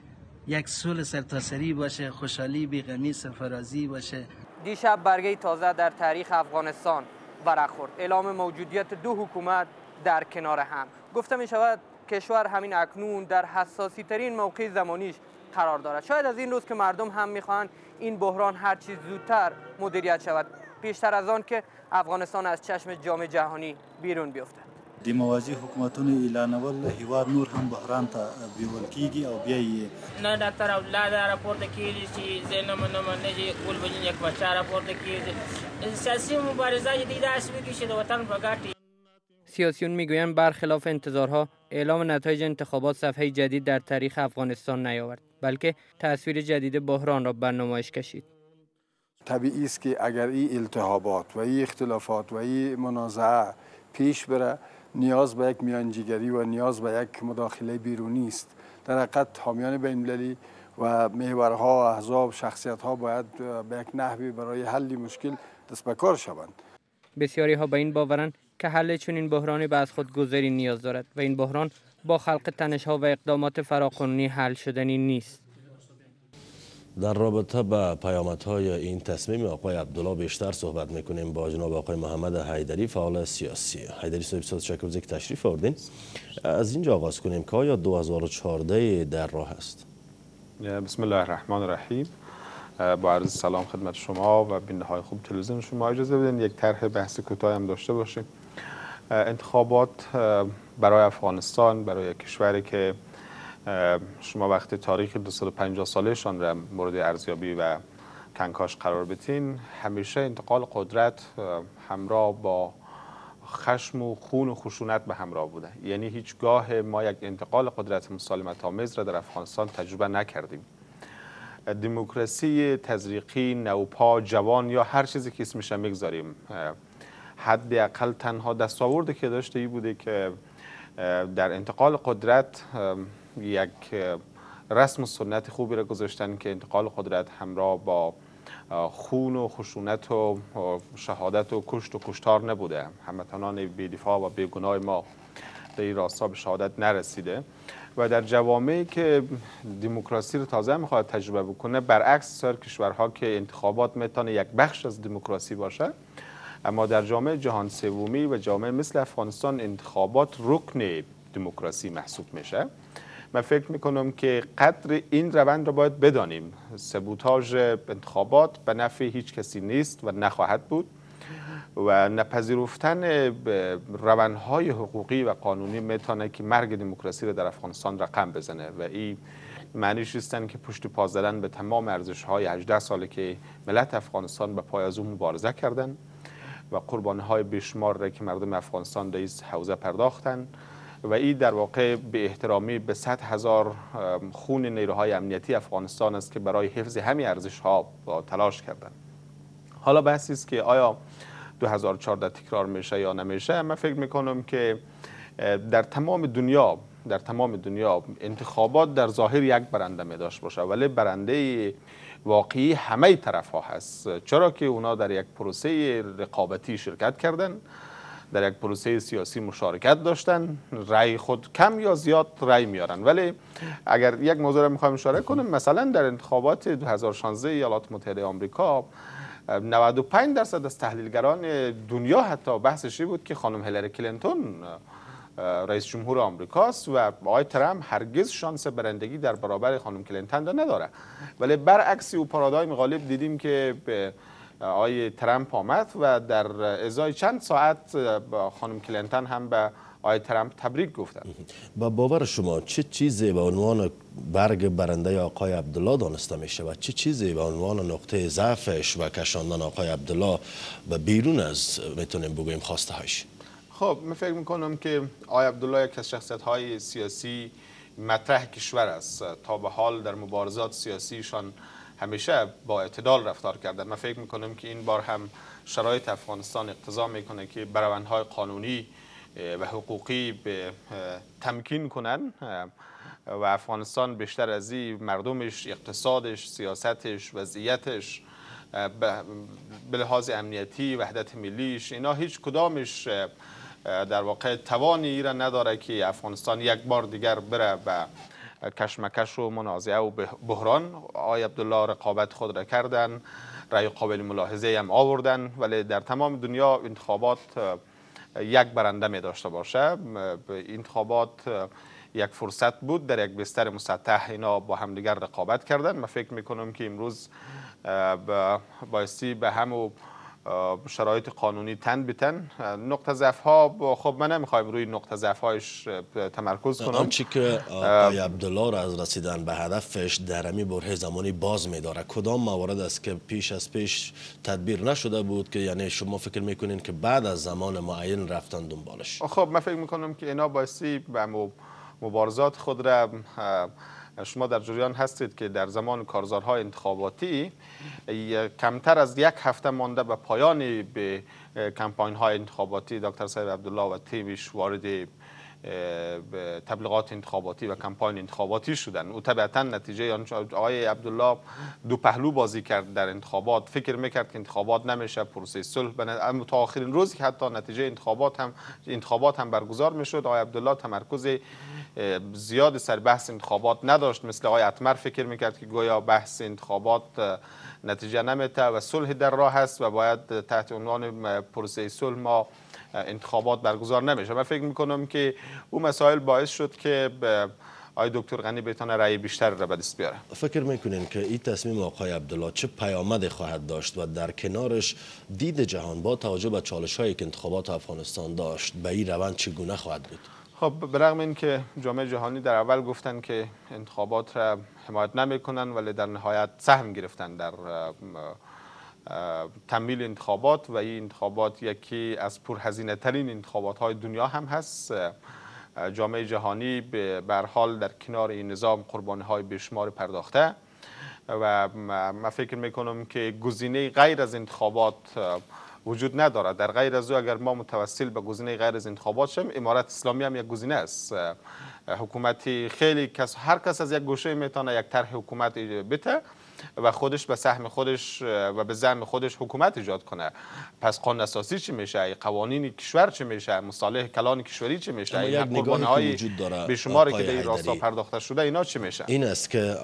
یک صلح سرتاسری باشه، خوشحالی، بی‌غمی، سرفرازی باشه. دیشب برگه تازه در تاریخ افغانستان ورق خورد. اعلام موجودیت دو حکومت در کنار هم. گفته میشود کشور همین اکنون در حساسی ترین موقع زمانیش قرار دارد. شاید از این روز که مردم هم میخواهند این بحران هر چیز زودتر مدیریت شود، پیشتر از آن که افغانستان از چشم جام جهانی بیرون بیفتد. د موازی حکومتونو اعلانول هیواد نور هم بحران ته بیول کیږي او بیا یې نه ډاکټر عبدالله دا راپورته کیږي چې زینمنه چې کول بجن یک بچا راپورته کیږي. سیاسی مبارزه جدید است میکشه د وطن په ګټه. سیاسیون میگویند برخلاف انتظارها اعلام نتایج انتخابات صفحه جدید در تاریخ افغانستان نیاورد، بلکه تصویر جدید بحران را به نمایش کشید. طبیعی است که اگر این التهابات و این اختلافات و این منازعه پیش بره، نیاز به یک میانجیگری و نیاز به یک مداخله بیرونی است. در حقیقت حامیان بین‌المللی و محورها، احزاب، شخصیت‌ها باید به یک نحوی برای حل مشکل دست به کار شوند. بسیاری‌ها به این باورند که حل چنین بحرانی به از خود گذری نیاز دارد و این بحران با خلق تنش‌ها و اقدامات فراقانونی حل شدنی نیست. در رابطه با پیامدهای این تصمیم آقای عبدالله بیشتر صحبت میکنیم با جناب آقای محمد حیدری، فعال سیاسی. حیدری صاحب، تشکر که تشریف آوردین. از اینجا آغاز کنیم که آیا 2014 در راه است؟ بسم الله الرحمن الرحیم. با عرض سلام خدمت شما و بیننده‌های خوب تلویزیون شما. اجازه بدین یک طرح بحث کوتاه هم داشته باشیم. انتخابات برای افغانستان، برای کشوری که شما وقتی تاریخ 250 سالشان را مورد ارزیابی و کنکاش قرار بدین، همیشه انتقال قدرت همراه با خشم و خون و خشونت به همراه بوده. یعنی هیچگاه ما یک انتقال قدرت مسالمت‌آمیز را در افغانستان تجربه نکردیم. دموکراسی تزریقی، نوپا، جوان یا هر چیزی که اسمش میگذاریم، حداقل تنها دستاوردی که داشته ای بوده که در انتقال قدرت یک رسم و سنت خوبی را گذاشتن که انتقال قدرت همراه با خون و خشونت و شهادت و کشت و کشتار نبوده. هموطنان بی‌دفاع و بیگناه ما در این راستا به شهادت نرسیده و در جوامعی که دموکراسی رو تازه میخواد تجربه بکنه، برعکس سایر کشورها که انتخابات میتونه یک بخش از دموکراسی باشه، اما در جامعه جهان سومی و جامعه مثل افغانستان انتخابات رکن دموکراسی محسوب میشه. من فکر میکنم که قدر این روند را باید بدانیم. سبوتاژ انتخابات به نفع هیچ کسی نیست و نخواهد بود و نپذیرفتن روندهای حقوقی و قانونی میتونه که مرگ دموکراسی را در افغانستان رقم بزنه و این معنیش هستن که پشت پا زدن به تمام ارزشهای 18 ساله که ملت افغانستان به پای از اون مبارزه کردن و قربانهای بیشمار را که مردم افغانستان در این حوزه پرداختن و این در واقع به احترامی به 100,000 خون نیروهای امنیتی افغانستان است که برای حفظ همین ارزش‌ها تلاش کردند. حالا بحثی است که آیا 2014 تکرار میشه یا نمیشه. من فکر میکنم که در تمام دنیا انتخابات در ظاهر یک برنده میداشت باشه، ولی برنده واقعی همه طرف‌ها هست، چرا که اونا در یک پروسه رقابتی شرکت کردن در یک پروسه سیاسی مشارکت داشتن، رأی خود کم یا زیاد رأی میارن. ولی اگر یک موضوع رو میخوایم اشاره کنیم، مثلا در انتخابات 2016 ایالات متحده آمریکا 95% از تحلیلگران دنیا حتی بحثش بود که خانم هیلاری کلینتون رئیس جمهور آمریکاست و آقای ترامپ هرگز شانس برندگی در برابر خانم کلینتون نداره. ولی برعکس او پارادایم غالب دیدیم که آقای ترامپ آمد و در ازای چند ساعت خانم کلینتون هم به آقای ترامپ تبریک گفتن. با باور شما چه چیزی به عنوان برگ برنده آقای عبدالله دانسته می شود؟ چه چیزی به عنوان نقطه ضعفش و کشاندن آقای عبدالله به بیرون از میتونیم بگویم خواسته هاش؟ خب من فکر میکنم که آقای عبدالله یک از شخصیت های سیاسی مطرح کشور است. تا به حال در مبارزات سیاسیشان همیشه با اعتدال رفتار کردن. من فکر میکنم که این بار هم شرایط افغانستان اقتضا میکنه که برآیندهای قانونی و حقوقی به تمکین کنن و افغانستان بیشتر از این مردمش، اقتصادش، سیاستش، وضعیتش به لحاظ امنیتی، وحدت ملیش، اینا هیچ کدامش در واقع توانی ایران نداره که افغانستان یک بار دیگر بره به کشمکش و منازعه و بحران. آقای عبدالله رقابت خود را کردن، رأی قابل ملاحظه هم آوردن، ولی در تمام دنیا انتخابات یک برنده می داشته باشه. انتخابات یک فرصت بود، در یک بستر مسطح اینا با همدیگر رقابت کردن. من فکر میکنم که امروز بایستی به همو شرایط قانونی تن به تن نقطه ضعف ها، خب من نمیخوایم روی نقطه ضعف هایش تمرکز کنم. آنچه که آقای عبدالله را از رسیدن به هدفش درمی بره زمانی باز می‌داره، کدام موارد است که پیش از پیش تدبیر نشده بود که یعنی شما فکر میکنین که بعد از زمان معین رفتن دنبالش؟ خب من فکر میکنم که اینا بایستی به مبارزات خود را، شما در جریان هستید که در زمان کارزارهای انتخاباتی کمتر از یک هفته مانده به پایان به کمپاین‌های انتخاباتی دکتر صاحب عبدالله و تیمش وارد تبلیغات انتخاباتی و کمپاین انتخاباتی شدن. او طبعا نتیجه آقای عبدالله دو پهلو بازی کرد در انتخابات، فکر میکرد که انتخابات نمیشه، پروسه صلح، تا آخرین روزی که حتی نتیجه انتخابات هم برگزار میشد آقای عبدالله تمرکز زیاد سر بحث انتخابات نداشت. مثل آقای اتمر فکر میکرد که گویا بحث انتخابات نتیجه نمیده و صلح در راه است و باید تحت عنوان پروسه صلح ما انتخابات برگزار نمیشه. من فکر میکنم که اون مسائل باعث شد که آقای دکتر غنی بتونه رأی بیشتر را به دست بیاره. فکر میکنین که این تصمیم آقای عبدالله چه پیامد خواهد داشت و در کنارش دید جهان با توجه به چالش‌هایی که انتخابات افغانستان داشت به این روند چگونه خواهد بود؟ خب برغم اینکه جامعه جهانی در اول گفتن که انتخابات را حمایت نمیکنن، ولی در نهایت سهم گرفتن در تمویل انتخابات و این انتخابات یکی از پرهزینه ترین انتخابات های دنیا هم هست. جامعه جهانی به هر حال در کنار این نظام قربانی های بیشمار پرداخته و من فکر میکنم که گزینه غیر از انتخابات وجود ندارد. در غیر از او اگر ما متوسل به گزینه غیر از انتخابات شیم، امارت اسلامی هم یک گزینه است. حکومتی خیلی کس، هر کس از یک گوشه میتونه یک طرح حکومت بده و خودش به سهم خودش و به زعم خودش حکومت ایجاد کنه. پس قانون اساسی چی میشه؟ قوانین کشور چی میشه؟ مصالح کلان کشوری چی میشه؟ این قربانی‌های بیشماری که در راستا پرداخته شده اینا چی میشه؟ این است که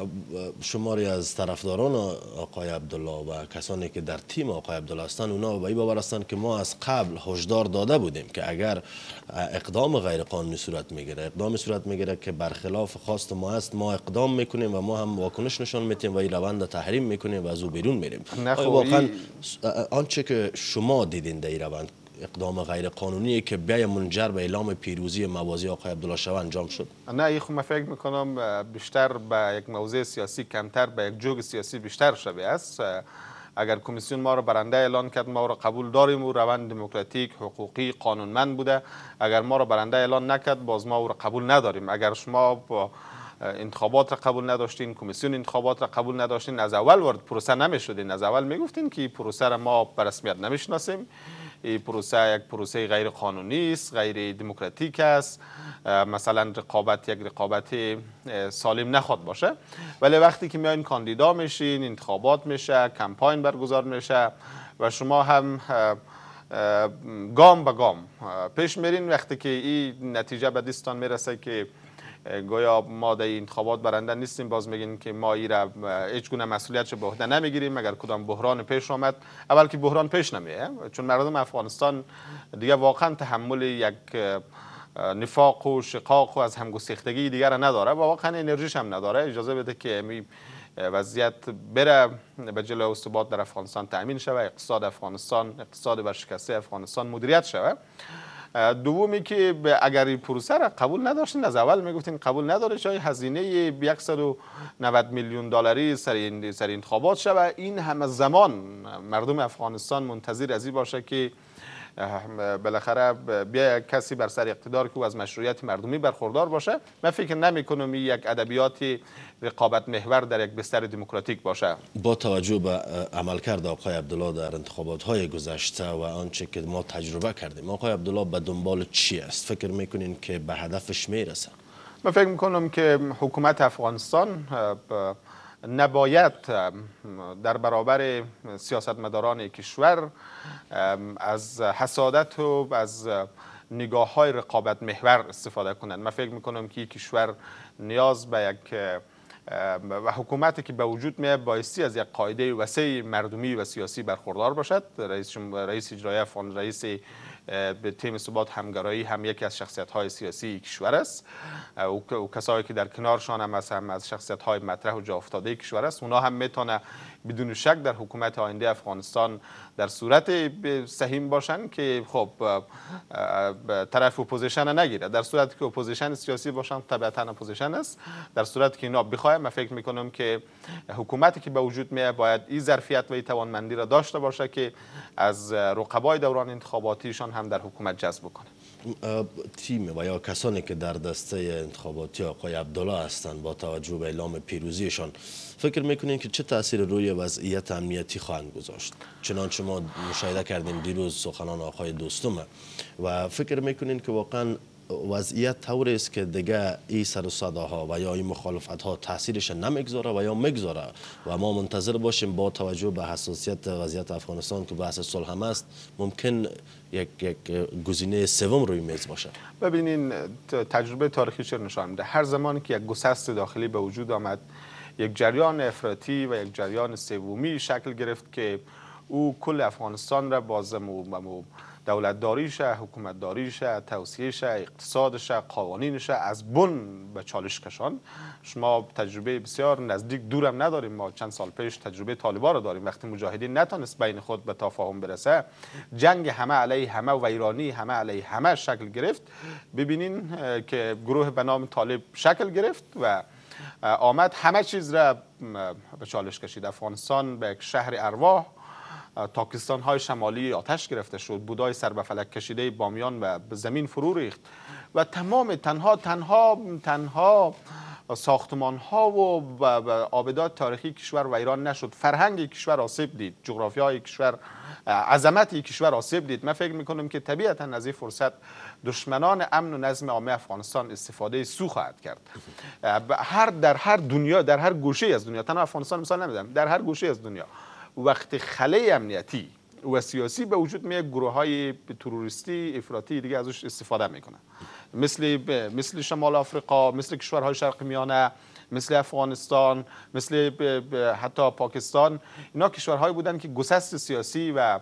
شماری از طرفداران آقای عبدالله و کسانی که در تیم آقای عبدالله هستند اونا به این باور هستند که ما از قبل هشدار داده بودیم که اگر اقدام غیر قانونی صورت میگیره، اقدام صورت میگیره که برخلاف خواست ما است، ما اقدام میکنیم و ما هم واکنش نشان میدیم و این روند تحریم میکنیم و از او بیرون میریم. واقعا آنچه که شما دیدین در این روند اقدام غیر قانونی که بیای منجر به اعلام پیروزی موازی آقای عبدالله شو انجام شد؟ نه، این خب من فکر میکنم بیشتر به یک موضع سیاسی کمتر به یک جوگ سیاسی بیشتر شبیه است. اگر کمیسیون ما را برنده اعلان کرد ما را قبول داریم و روند دموکراتیک، حقوقی، قانونمند بوده. اگر ما را برنده اعلان نکرد باز ما او را قبول نداریم. اگر شما با انتخابات را قبول نداشتین، کمیسیون انتخابات را قبول نداشتین، از اول وارد پروسه نمیشدین، از اول میگفتین که این پروسه را ما به رسمیت نمیشناسیم، این پروسه یک پروسه غیر قانونی است، غیر دموکراتیک است، مثلا رقابت یک رقابت سالم نخواد باشه. ولی وقتی که میاین کاندیدا میشین، انتخابات میشه، کمپاین برگزار میشه و شما هم گام به گام پیش میرین. وقتی که این نتیجه به دستان میرسه که گویا ما در انتخابات برنده نیستیم، باز میگین که ما این را هیچ گونه مسئولیتش به عهده نمیگیریم مگر کدام بحران پیش آمد. اول که بحران پیش نمیه، چون مردم افغانستان دیگه واقعا تحمل یک نفاق و شقاق و از همگسیختگی دیگر را نداره و واقعا انرژیش هم نداره. اجازه بده که امی وضعیت بره به جلو، استبات در افغانستان تأمین شود، اقتصاد افغانستان، اقتصاد ورشکسته افغانستان مدیریت شود. دومی که اگر این پروسه را قبول نداشتین، از اول میگفتین قبول نداره، چای هزینه 190 میلیون دلاری سر انتخابات شود. این همه زمان مردم افغانستان منتظر از این باشه که بالاخره بیا کسی بر سر اقتدار که از مشروعیت مردمی برخوردار باشه. من فکر نمی‌کنم یک ادبیات رقابت محور در یک بستر دموکراتیک باشه. با توجه به عملکرد آقای عبدالله در انتخابات‌های گذشته و آنچه که ما تجربه کردیم، آقای عبدالله به دنبال چی است؟ فکر می‌کنین که به هدفش میرسه؟ من فکر می‌کنم که حکومت افغانستان نباید در برابر سیاستمداران کشور از حسادت و از نگاه‌های رقابت محور استفاده کنند. من فکر می‌کنم که کشور نیاز به یک حکومتی که به وجود میاد بایستی از یک قاعده وسیع مردمی و سیاسی برخوردار باشد. رئیس اجرایی افغان، رئیس به تیم ثبات همگرایی هم یکی از شخصیت‌های سیاسی کشور است و کسایی که در کنارشان هم از شخصیت‌های مطرح و جا افتاده کشور است. اونا هم میتونه بدون شک در حکومت آینده افغانستان در صورت سهیم باشن که خب طرف اپوزیشن نگیره. در صورت که اپوزیشن سیاسی باشن طبیعتاً اپوزیشن است. در صورت که اینا بخوایم، من فکر میکنم که حکومتی که به وجود میاد باید این ظرفیت و این توانمندی را داشته باشه که از رقبای دوران انتخاباتیشان هم در حکومت جذب کنه. تیم و یا کسانی که در دسته انتخاباتی آقای عبدالله هستند، با توجه به اعلام پیروزیشان فکر میکنین که چه تاثیر روی وضعیت امنیتی خواهند گذاشت؟ چنانچه ما مشاهده کردیم دیروز سخنان آقای دوستم، و فکر میکنین که واقعا وضعیت طوری است که دیگه این سر و صداها و یا این مخالفت ها تاثیرش نمیگذاره و یا میگذاره و ما منتظر باشیم با توجه به حساسیت وضعیت افغانستان که بحث صلح هم است، ممکن یک گزینه سوم روی میز باشه؟ ببینین، تجربه تاریخی چه نشان میده؟ هر زمانی که یک گسست داخلی به وجود آمد، یک جریان افراطی و یک جریان سومی شکل گرفت که او کل افغانستان را بازم دولتداریش، حکومتداریش، توسعه‌ش، اقتصادش، قوانینش از بن به چالش کشان. شما تجربه بسیار نزدیک دورم نداریم، ما چند سال پیش تجربه طالبان را داریم. وقتی مجاهدین نتونست بین خود به تفاهم برسه، جنگ همه علیه همه و ویرانی همه علیه همه شکل گرفت. ببینین که گروه به نام طالب شکل گرفت و آمد همه چیز را به چالش کشید. افغانستان به یک شهر ارواح، تاکستان های شمالی آتش گرفته شد، بودای سر به فلک کشیده بامیان و زمین فرو ریخت و تمام تنها ساختمان ها و آبدات تاریخی کشور ویران نشد، فرهنگ کشور آسیب دید، جغرافیای کشور، عظمت کشور آسیب دید. من فکر میکنم که طبیعتا از این فرصت دشمنان امن و نظم عام افغانستان استفاده سو خواهد کرد. در هر دنیا، در هر گوشه از دنیا، تنها افغانستان مثال نمیزنم، در هر گوشه از دنیا وقتی خلای امنیتی و سیاسی به وجود میاد، گروه‌های تروریستی افراطی دیگه ازش استفاده میکنن، مثل شمال آفریقا، مثل کشورهای شرق میانه، مثل افغانستان، مثل حتی پاکستان. اینا کشورهایی بودن که گسست سیاسی و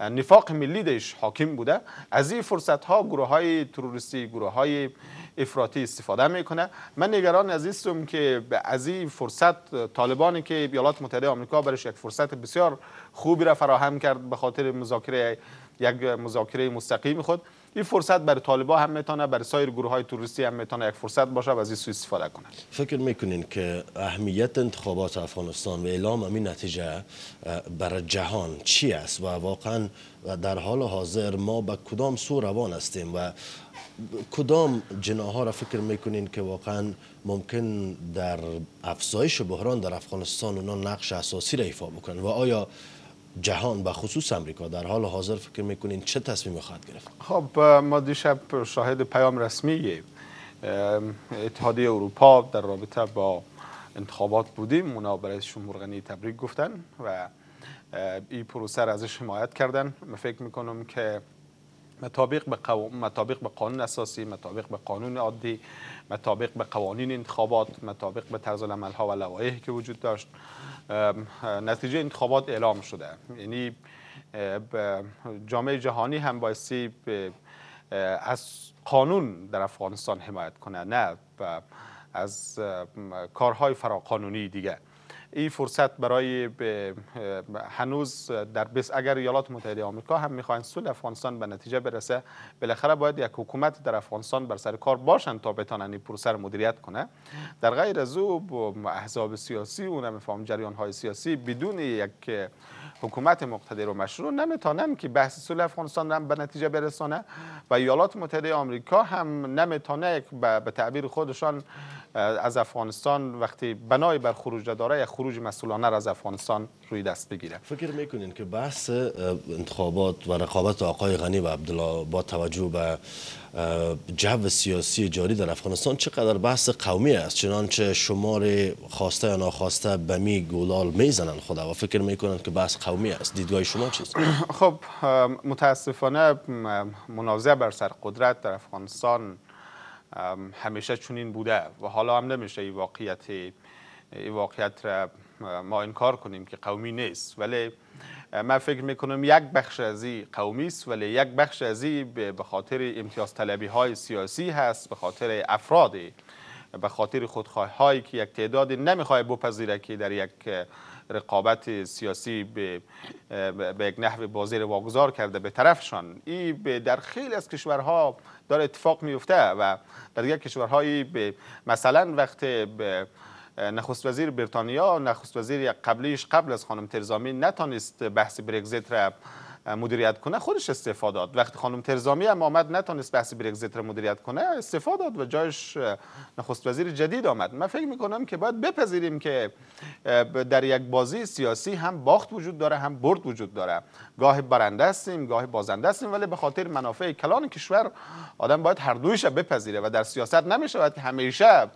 نفاق ملی درش حاکم بوده. از این فرصت ها گروه‌های تروریستی، گروه‌های افراطی استفاده میکنه. من نگران از اینم که از این فرصت طالبانی که ایالات متحده آمریکا برش یک فرصت بسیار خوبی را فراهم کرد به خاطر مذاکره، یک مذاکره مستقیم خود، این فرصت برای طالبان هم میتونه، برای سایر گروه‌های تروریستی هم میتونه یک فرصت باشه و از این سو استفاده کنه. فکر میکنین که اهمیت انتخابات افغانستان و اعلام این نتیجه برای جهان چی است و واقعا در حال حاضر ما به کدام سو روان هستیم و کدام جناح‌ها را فکر میکنین که واقعا ممکن در افزایش بحران در افغانستان اونا نقش اساسی را ایفا بکنن و آیا جهان به خصوص امریکا در حال حاضر فکر میکنین چه تصمیمی خواهد گرفت؟ خب ما دیشب شاهد پیام رسمی اتحادیه اروپا در رابطه با انتخابات بودیم. اونا برای شومورغنی تبریک گفتن و این پروسه را ازش حمایت کردن. من فکر میکنم که مطابق به قانون اساسی، مطابق به قانون عادی، مطابق به قوانین انتخابات، مطابق به طرز عملها و لوایحی که وجود داشت، نتیجه انتخابات اعلام شده. یعنی جامعه جهانی هم بایستی از قانون در افغانستان حمایت کنه، نه از کارهای فراقانونی دیگه. این فرصت برای هنوز در اگر ایالات متحده آمریکا هم میخواین صلح افغانستان به نتیجه برسه، بالاخره باید یک حکومت در افغانستان بر سر کار باشن تا بتانن این پروسه رو مدیریت کنه. در غیر از او احزاب سیاسی و نمیفهم جریانهای سیاسی بدون یک حکومت مقتدر و مشروع نمیتونن که بحث صلح افغانستان هم به نتیجه برسانه و ایالات متحده آمریکا هم نمیتونه به تعبیر خودشان از افغانستان وقتی بنای بر خروج داره خروج مسئولانه را از افغانستان روی دست بگیره. فکر میکنین که بحث انتخابات و رقابت آقای غنی و عبدالله با توجه به جو سیاسی جاری در افغانستان چقدر بحث قومی است؟ چنانچه شمار خواسته یا ناخواسته به می گلال میزنن خدا و فکر میکنن که بحث قومی است. دیدگاه شما چیست؟ خب متاسفانه منازعه بر سر قدرت در افغانستان همیشه چنین بوده و حالا هم نمیشه این واقعیت را ما انکار کنیم که قومی نیست، ولی من فکر میکنم یک بخش از این قومی است، ولی یک بخش از این به خاطر امتیاز طلبی های سیاسی هست، به خاطر افراد، به خاطر خودخواه هایی که یک تعداد نمیخواد بپذیره که در یک رقابت سیاسی به یک نحو بازیر واگذار کرده به طرفشان. این در خیلی از کشورها داره اتفاق میفته و در دیگر کشورهایی مثلا وقتی نخست وزیر بریتانیا، نخست وزیر قبلیش قبل از خانم ترزا مه نتانست بحث برگزیت را مدیریت کنه، خودش استعفا داد. وقتی خانم ترزا مه هم آمد نتانست بحث برگزیت را مدیریت کنه، استعفا داد و جایش نخست وزیر جدید آمد. من فکر میکنم که باید بپذیریم که در یک بازی سیاسی هم باخت وجود داره، هم برد وجود داره. گاهی برنده هستیم، گاهی بازنده هستیم، ولی به خاطر منافع کلان کشور آدم باید هر دویش بپذیره و در سیاست نمیشه که همیشه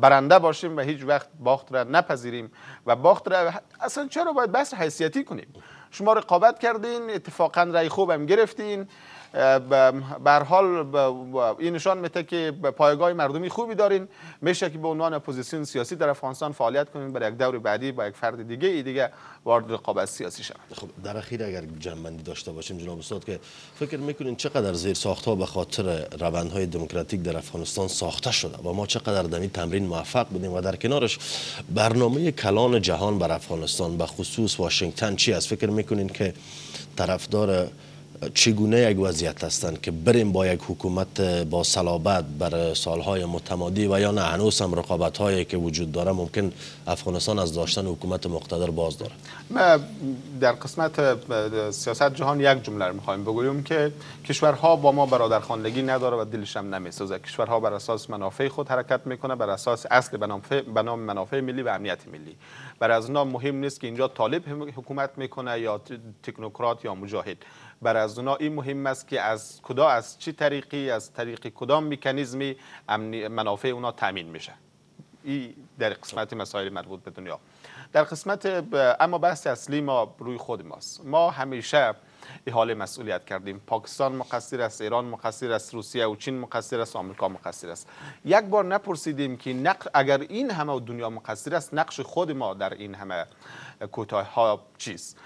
برنده باشیم و هیچ وقت باخت را نپذیریم و باخت را اصلا چرا باید بحث حیثیتی کنیم؟ شما رقابت کردین، اتفاقا رای خوبم گرفتین، به هر حال این نشان میده که پایگاه مردمی خوبی دارین، میشه که به عنوان اپوزیسیون سیاسی در افغانستان فعالیت کنین برای یک دور بعدی با یک فرد دیگه وارد رقابت سیاسی شوند. خب در اخیر اگر جمع‌بندی داشته باشیم جناب استاد، که فکر میکنین چقدر زیر ساختها به خاطر روندهای دموکراتیک در افغانستان ساخته شده و ما چقدر در این تمرین موفق بودیم و در کنارش برنامه کلان جهان بر افغانستان به خصوص واشنگتن چی است؟ فکر میکنین که طرفدار چگونه یک وضعیت هستند که بریم با یک حکومت با صلابت بر سالهای متمادی و یا نه هنوز هم رقابت هایی که وجود داره ممکن افغانستان از داشتن حکومت مقتدر باز داره؟ ما در قسمت سیاست جهان یک جمله رو میخوایم بگویم که کشورها با ما برادرخواندگی نداره و دلش هم نمیسوزه. کشورها بر اساس منافع خود حرکت میکنه، بر اساس اصل به نام منافع ملی و امنیت ملی. بر از اینا مهم نیست که اینجا طالب حکومت میکنه یا تکنوکرات یا مجاهد. بر از اونا این مهم است که از چه طریقی، از طریق کدام مکانیزمی منافع اونا تامین میشه. این در قسمت مسائل مربوط به دنیا. در قسمت اما بحث اصلی ما روی خود ماست. ما همیشه احاله مسئولیت کردیم. پاکستان مقصر است، ایران مقصر است، روسیه و چین مقصر است، آمریکا مقصر است. یک بار نپرسیدیم که اگر این همه دنیا مقصر است، نقش خود ما در این همه کوتاهی‌ها چیست؟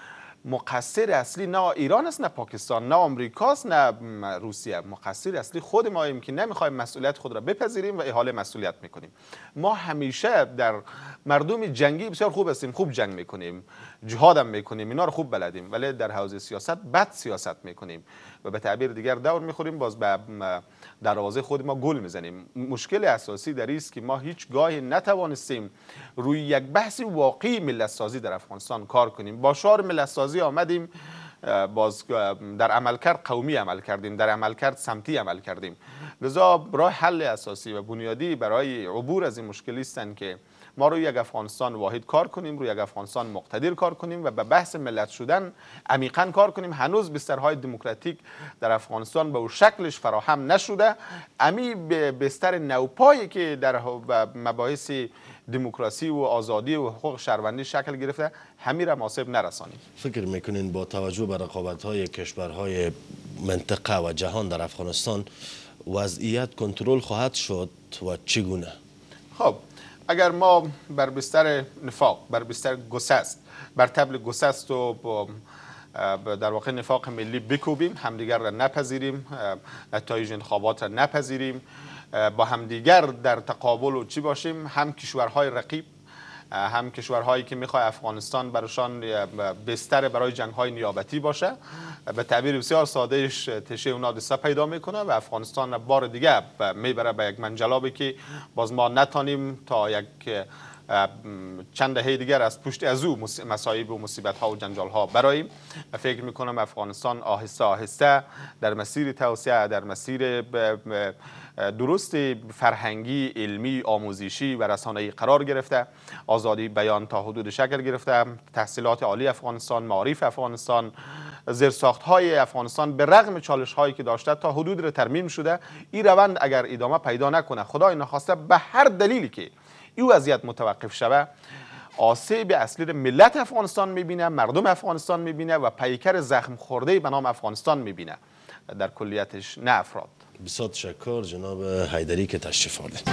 مقصر اصلی نه ایران است، نه پاکستان، نه آمریکاست، نه روسیه. مقصر اصلی خود ما ایم که نمیخوایم مسئولیت خود را بپذیریم و احاله مسئولیت میکنیم. ما همیشه در مردم جنگی بسیار خوب هستیم، خوب جنگ میکنیم، جهاد هم میکنیم، اینا رو خوب بلدیم، ولی در حوزه سیاست بد سیاست میکنیم و به تعبیر دیگر دور میخوریم، باز به دروازه خود ما گل میزنیم. مشکل اساسی در این است که ما هیچگاه نتوانستیم روی یک بحث واقعی ملت سازی در افغانستان کار کنیم. با شعار ملت سازی آمدیم، باز در عملکرد قومی عمل کردیم، در عملکرد سمتی عمل کردیم. لذا راه حل اساسی و بنیادی برای عبور از این مشکلی هستند که ما روی یک افغانستان واحد کار کنیم، روی یک افغانستان مقتدر کار کنیم و به بحث ملت شدن عمیقا کار کنیم. هنوز بسترهای دموکراتیک در افغانستان به اون شکلش فراهم نشده. امی بستر نوپایی که در مباحث دموکراسی و آزادی و حقوق شهروندی شکل گرفته، همین را ماسب نرسانید. فکر میکنین با توجه به رقابت‌های کشورهای منطقه و جهان در افغانستان وضعیت کنترل خواهد شد و چگونه؟ خب اگر ما بر بستر نفاق، بر بستر گسست، بر طبل گسست و در واقع نفاق ملی بکوبیم، همدیگر را نپذیریم، نتایج انتخابات را نپذیریم، با همدیگر در تقابل و چی باشیم، هم کشورهای رقیب، هم کشورهایی که میخواد افغانستان برایشان بستر برای جنگهای نیابتی باشه، به تعبیر بسیار سادهش تشه اونا دسته پیدا میکنه و افغانستان را بار دیگه میبره به یک منجلابی که باز ما نتانیم تا یک چند دهه دیگر از پشت از او مصایب و مصیبت ها و جنجال ها برایم. فکر میکنم افغانستان آهسته آهسته در مسیر توسعه، در مسیر درست فرهنگی، علمی، آموزشی و رسانه‌ای قرار گرفته، آزادی بیان تا حدود شکل گرفته، تحصیلات عالی افغانستان، معارف افغانستان، زیرساخت‌های افغانستان به رغم چالش‌هایی که داشته تا حدود را ترمیم شده. این روند اگر ادامه پیدا نکنه، خدای نخواسته به هر دلیلی که این وضعیت متوقف شود، آسیب اصلی را ملت افغانستان می‌بینه، مردم افغانستان می‌بینه و پیکر زخم خورده به نام افغانستان می‌بینه در کلیتش، نه افراد. بسیار تشکر جناب حیدری که تشریف آوردید.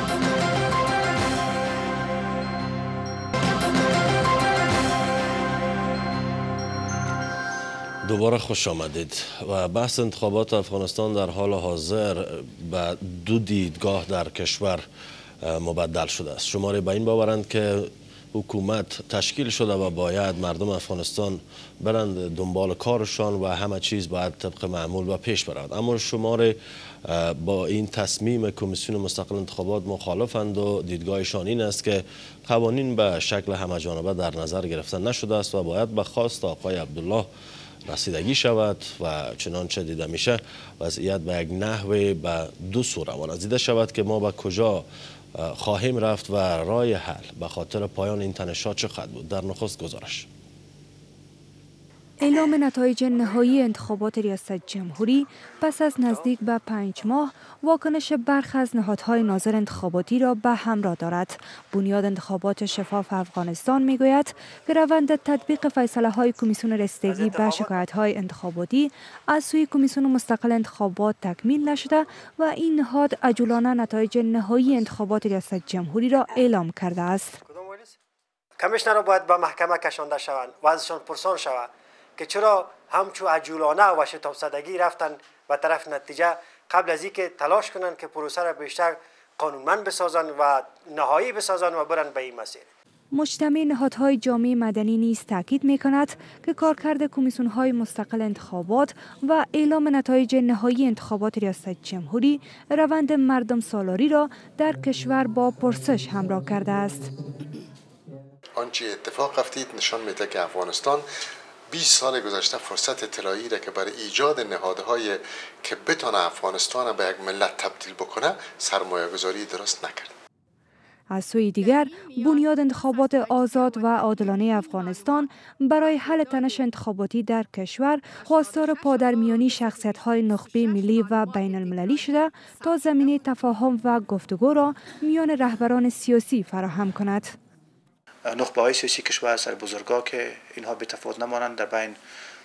دوباره خوش آمدید. و بحث انتخابات افغانستان در حال حاضر به دو دیدگاه در کشور مبدل شده است. شماره به این باورند که حکومت تشکیل شده و باید مردم افغانستان برند دنبال کارشان و همه چیز باید طبق معمول و پیش برود، اما شماره با این تصمیم کمیسیون مستقل انتخابات مخالفند و دیدگاهشان این است که قوانین به شکل همه‌جانبه در نظر گرفته نشده است و باید به خواست آقای عبدالله رسیدگی شود و چنانچه دیده میشه وضعیت به یک نحوه به دو سو روان دیده شود که ما به کجا خواهیم رفت و رای حل به خاطر پایان این تنش‌ها چه خواهد بود. در نخست گزارش اعلام نتایج نهایی انتخابات ریاست جمهوری پس از نزدیک به 5 ماه واکنش برخی از نهادهای ناظر انتخاباتی را به همراه دارد. بنیاد انتخابات شفاف افغانستان میگوید که روند تطبیق فیصله های کمیسیون رسیدگی به شکایت های انتخاباتی از سوی کمیسیون مستقل انتخابات تکمیل نشده و این نهاد عجولانه نتایج نهایی انتخابات ریاست جمهوری را اعلام کرده است. کمیشنرها باید به محکمه کشانده شوند و ازشان پرسان شود که چرا همچو عجولانه و شتابزدگی رفتن به طرف نتیجه قبل از اینکه تلاش کنند که پروسه را بیشتر قانونمند بسازند و نهایی بسازند و برند به این مسیر. مجتمع نهادهای جامعه مدنی نیز تاکید می‌کند که کارکرد کمیسیون‌های مستقل انتخابات و اعلام نتایج نهایی انتخابات ریاست جمهوری روند مردم سالاری را در کشور با پرسش همراه کرده است. آنچه اتفاق افتید نشان می‌دهد که افغانستان 20 سال گذشته فرصت طلایی را که برای ایجاد نهادهایی که بتونه افغانستان را به یک ملت تبدیل بکنه سرمایه‌گذاری درست نکرد. از سوی دیگر بنیاد انتخابات آزاد و عادلانه افغانستان برای حل تنش انتخاباتی در کشور خواستار پادرمیانی شخصیت‌های نخبه ملی و بین المللی شده تا زمینه تفاهم و گفتگو را میان رهبران سیاسی فراهم کند. نخبه‌های سیاسی کشور، سربزرگا که اینها به تفاوت نمانند، در بین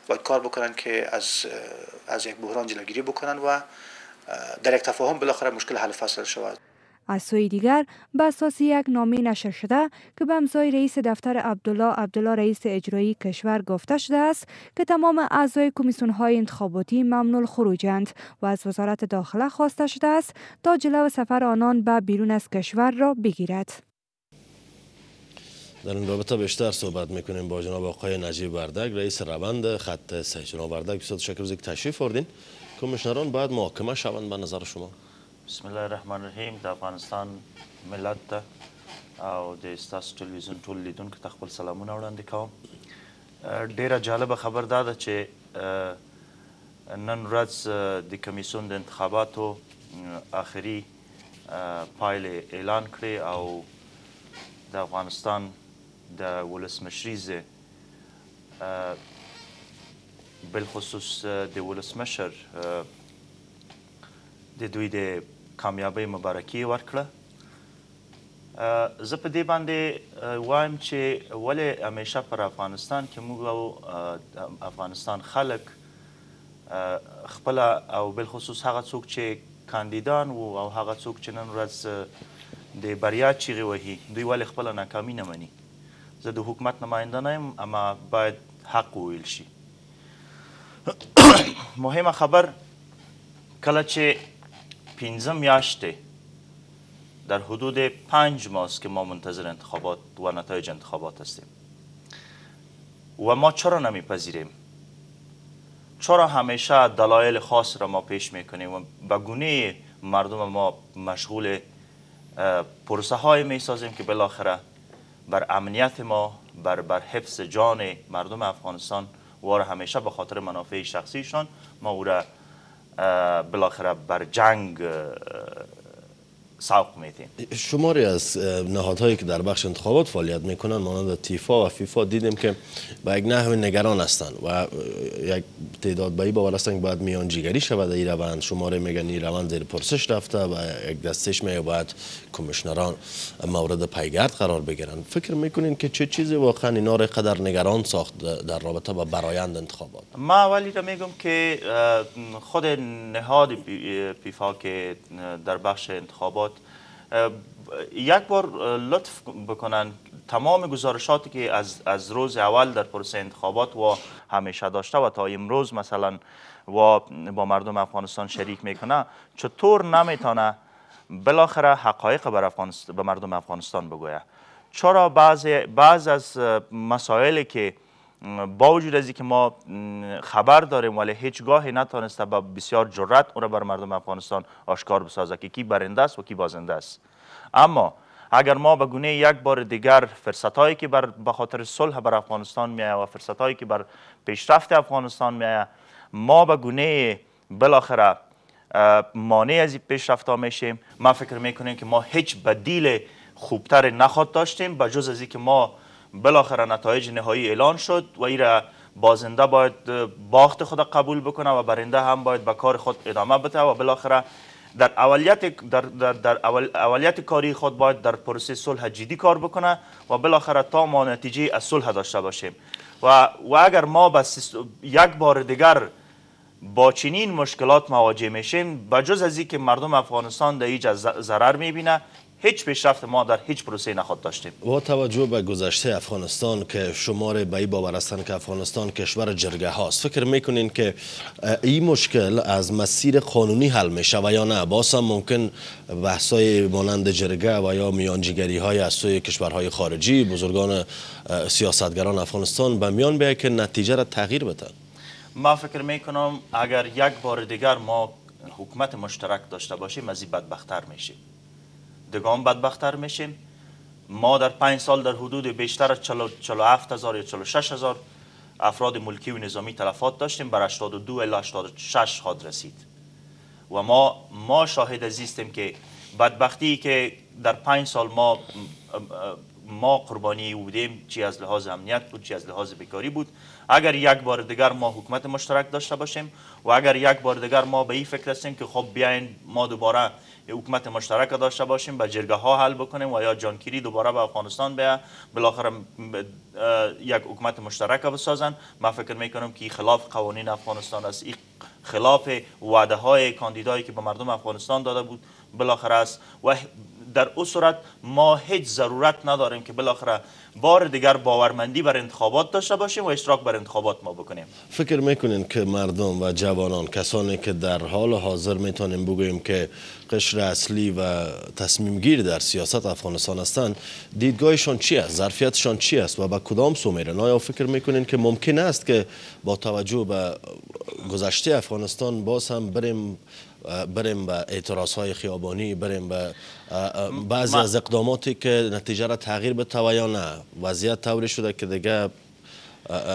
باید کار بکنند که از یک بحران جلوگیری بکنند و در یک تفاهم بالاخره مشکل حل فصل شود. از سوی دیگر به اساس یک نامه نشر شده که به امضای رئیس دفتر عبدالله رئیس اجرایی کشور گفته شده است که تمام اعضای کمیسیون‌های انتخاباتی ممنوع خروجند و از وزارت داخله خواسته شده است تا جلو سفر آنان به بیرون از کشور را بگیرد. در این رابطه بیشتر صحبت میکنیم با جناب آقای نجیب وردگ، رئیس روند خط 3. جناب وردگ بسیار تشکر از اینکه تشریف آوردین. کمیشنران باید محاکمه شوند به نظر شما؟ بسم الله الرحمن الرحیم. در افغانستان ملت ده او د استاس تلویزیون ټول لیدونکو ته خپل سلامونه وړاندې کوم. ډیره جالبه خبر دا ده چې نن ورځ د کمیسیون د انتخاباتو آخري پایلې اعلان کړې او د افغانستان د ولسمشریزه بالخصوص د ولسمشر د دوی د کامیابی مبارکي ورکړه. زه په دې باندې وایم چې ولې همیشه پر افغانستان کې موږ افغانستان خلک خپل او بالخصوص هغه څوک چې کاندیدان وو او هغه څوک چې نن ورځ د بریا چیغې وهي دوی ولې خپله ناکامي نه مني. زه د حکومت نماینده نه یم اما باید حق وویل شي. مهمه خبر کله چې 5 میاشتې در حدود 5 ماه است که ما منتظر انتخابات و نتایج انتخابات هستیم و ما چرا نمیپذیریم؟ چرا همیشه دلایل خاص را ما پیش میکنیم و به گونه مردم ما مشغول پرسه های میسازیم که بالاخره بر امنیت ما، بر حفظ جان مردم افغانستان و همیشه به خاطر منافع شخصیشان ما او را بالاخره بر جنگ شماری از نهادهایی که در بخش انتخابات فعالیت میکنن مانند تیفا و فیفا دیدیم که به یک نحو نگران هستند و یک تعداد به این باور هستند که باید میانجیگری شود این روند. شماره میگن این روند زیر پرسش رفته و یک دستش میگه باید کمیشنران مورد پیگرد قرار بگیرن. فکر میکنین که چه چیزی واقعا اینا را قدر نگران ساخت در رابطه با برایند انتخابات؟ ما اولی را میگم که خود نهاد پیفا که در بخش انتخابات یک بار لطف بکنن تمام گزارشاتی که از روز اول در پروسه انتخابات و همیشه داشته و تا امروز مثلا و با مردم افغانستان شریک میکنه چطور نمیتونه بالاخره حقایق به مردم افغانستان بگویه؟ چرا بعض از مسائلی که با وجود از اینکه ما خبر داریم ولی هیچگاهی نتونسته با بسیار جرأت اون را بر مردم افغانستان آشکار بسازه که کی برنده است و کی بازنده است. اما اگر ما به گونه یک بار دیگر فرصتایی که به خاطر صلح بر افغانستان میایه و فرصتایی که بر پیشرفت افغانستان میایه ما به گونه بالاخره مانع از این پیشرفت ها میشیم. ما فکر میکنیم که ما هیچ بدیل خوبتر نخواد داشتیم بجز از اینکه ما بالاخره نتایج نهایی اعلان شد و ایرا بازنده باید باخت خود قبول بکنه و برنده هم باید به کار خود ادامه بده و بالاخره در اولیت کاری خود باید در پروسه صلح جدی کار بکنه و بالاخره تا ما نتیجه از صلح داشته باشیم. و اگر ما بس یک بار دیگر با چنین مشکلات مواجه میشیم بجز از اینکه مردم افغانستان در ایج ضرر میبینه هیچ پیشرفت ما در هیچ پروسه نخواد داشتیم. با توجه به گذشته افغانستان که شمار به این باور هستند که افغانستان کشور جرگه هاست، فکر میکنین که این مشکل از مسیر قانونی حل میشه و یا نه باز هم ممکن بحثای مانند جرگه و یا میانجیگری های از سوی کشورهای خارجی بزرگان سیاستگران افغانستان به میان بیاید که نتیجه را تغییر بدن؟ ما فکر میکنم اگر یک بار دیگر ما حکومت مشترک داشته باشیم از این بدبخت‌تر میشیم. دگام بدبخت‌تر میشیم. ما در 5 سال در حدود بیشتر از 47,000 یا 46,000 افراد ملکی و نظامی تلفات داشتیم. بر 82 الی 86 خواهد رسید و ما شاهد هستیم که بدبختی که در 5 سال ما قربانی بودیم چی از لحاظ امنیت بود چی از لحاظ بیکاری بود. اگر یک بار دیگر ما حکومت مشترک داشته باشیم و اگر یک بار دیگر ما به این فکر هستیم که خب بیاین ما دوباره حکومت مشترک داشته باشیم به جرگه ها حل بکنیم و یا جانکیری دوباره به افغانستان بیاید بالاخره یک حکومت مشترک بسازن، من فکر میکنم که خلاف قوانین افغانستان است، خلاف وعده های کاندیدایی که به مردم افغانستان داده بود بالاخره است و در او صورت ما هیچ ضرورت نداریم که بالاخره بار دیگر باورمندی بر انتخابات داشته باشیم و اشتراک بر انتخابات ما بکنیم. فکر میکنین که مردم و جوانان کسانی که در حال حاضر میتونیم بگوییم که قشر اصلی و تصمیم گیر در سیاست افغانستان هستند دیدگاهشان چی است؟ ظرفیتشان چی است و به کدام سو میرن؟ آیا فکر میکنین که ممکن است که با توجه به گذشته افغانستان باز هم بریم به اعتراضهای خیابانی، بریم به بعضی از اقداماتی که نتیجه را تغییر بده یا نه وضعیت طوری شده که دیگه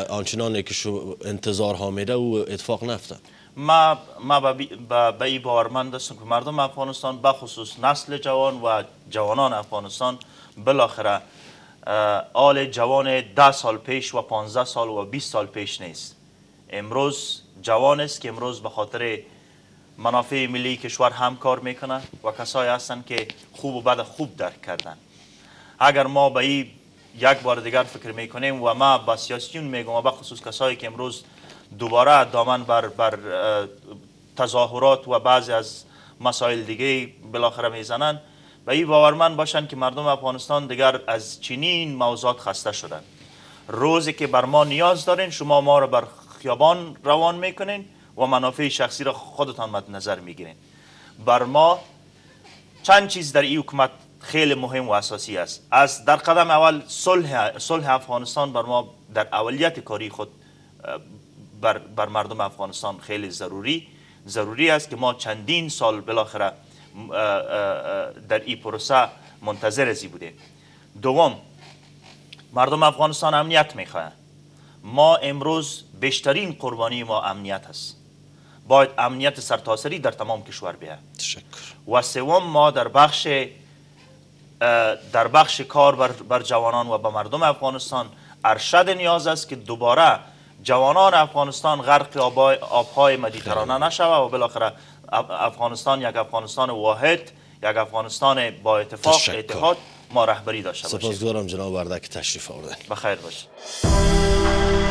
آنچنانی که انتظارها میره و اتفاق نفتن؟ ما به این باورمند هستم که مردم افغانستان به خصوص نسل جوان و جوانان افغانستان بالاخره آل جوان 10 سال پیش و 15 سال و 20 سال پیش نیست. امروز جوان است که امروز به خاطر منافع ملی کشور هم کار میکنه و کسایی هستند که خوب و بد خوب درک کردن اگر ما به این یک بار دیگر فکر میکنیم و ما با سیاسیون میگم و بخصوص کسایی که امروز دوباره دامن بر تظاهرات و بعضی از مسائل دیگه بالاخره میزنن، به این باورمند باشن که مردم افغانستان دیگر از چنین موضوعات خسته شدن. روزی که بر ما نیاز دارین شما ما را بر خیابان روان میکنین و منافع شخصی را خودتان مد نظر میگیرین. بر ما چند چیز در این حکومت خیلی مهم و اساسی است. از در قدم اول صلح افغانستان بر ما در اولیت کاری خود بر مردم افغانستان خیلی ضروری است که ما چندین سال بالاخره در این پروسه منتظر ازی بودیم. دوم، مردم افغانستان امنیت میخواهند. ما امروز بیشترین قربانی ما امنیت است. باید امنیت سرتاسری در تمام کشور بیاید. و سوم، ما در بخش کار بر جوانان و به مردم افغانستان ارشد نیاز است که دوباره جوانان افغانستان غرق آبهای مدیترانه نشود و بالاخره افغانستان یک افغانستان واحد، یک افغانستان با اتفاق اتحاد ما رهبری داشته باشیم. سپاسگزارم جناب اردک تشریف آوردن. بخیر باشید.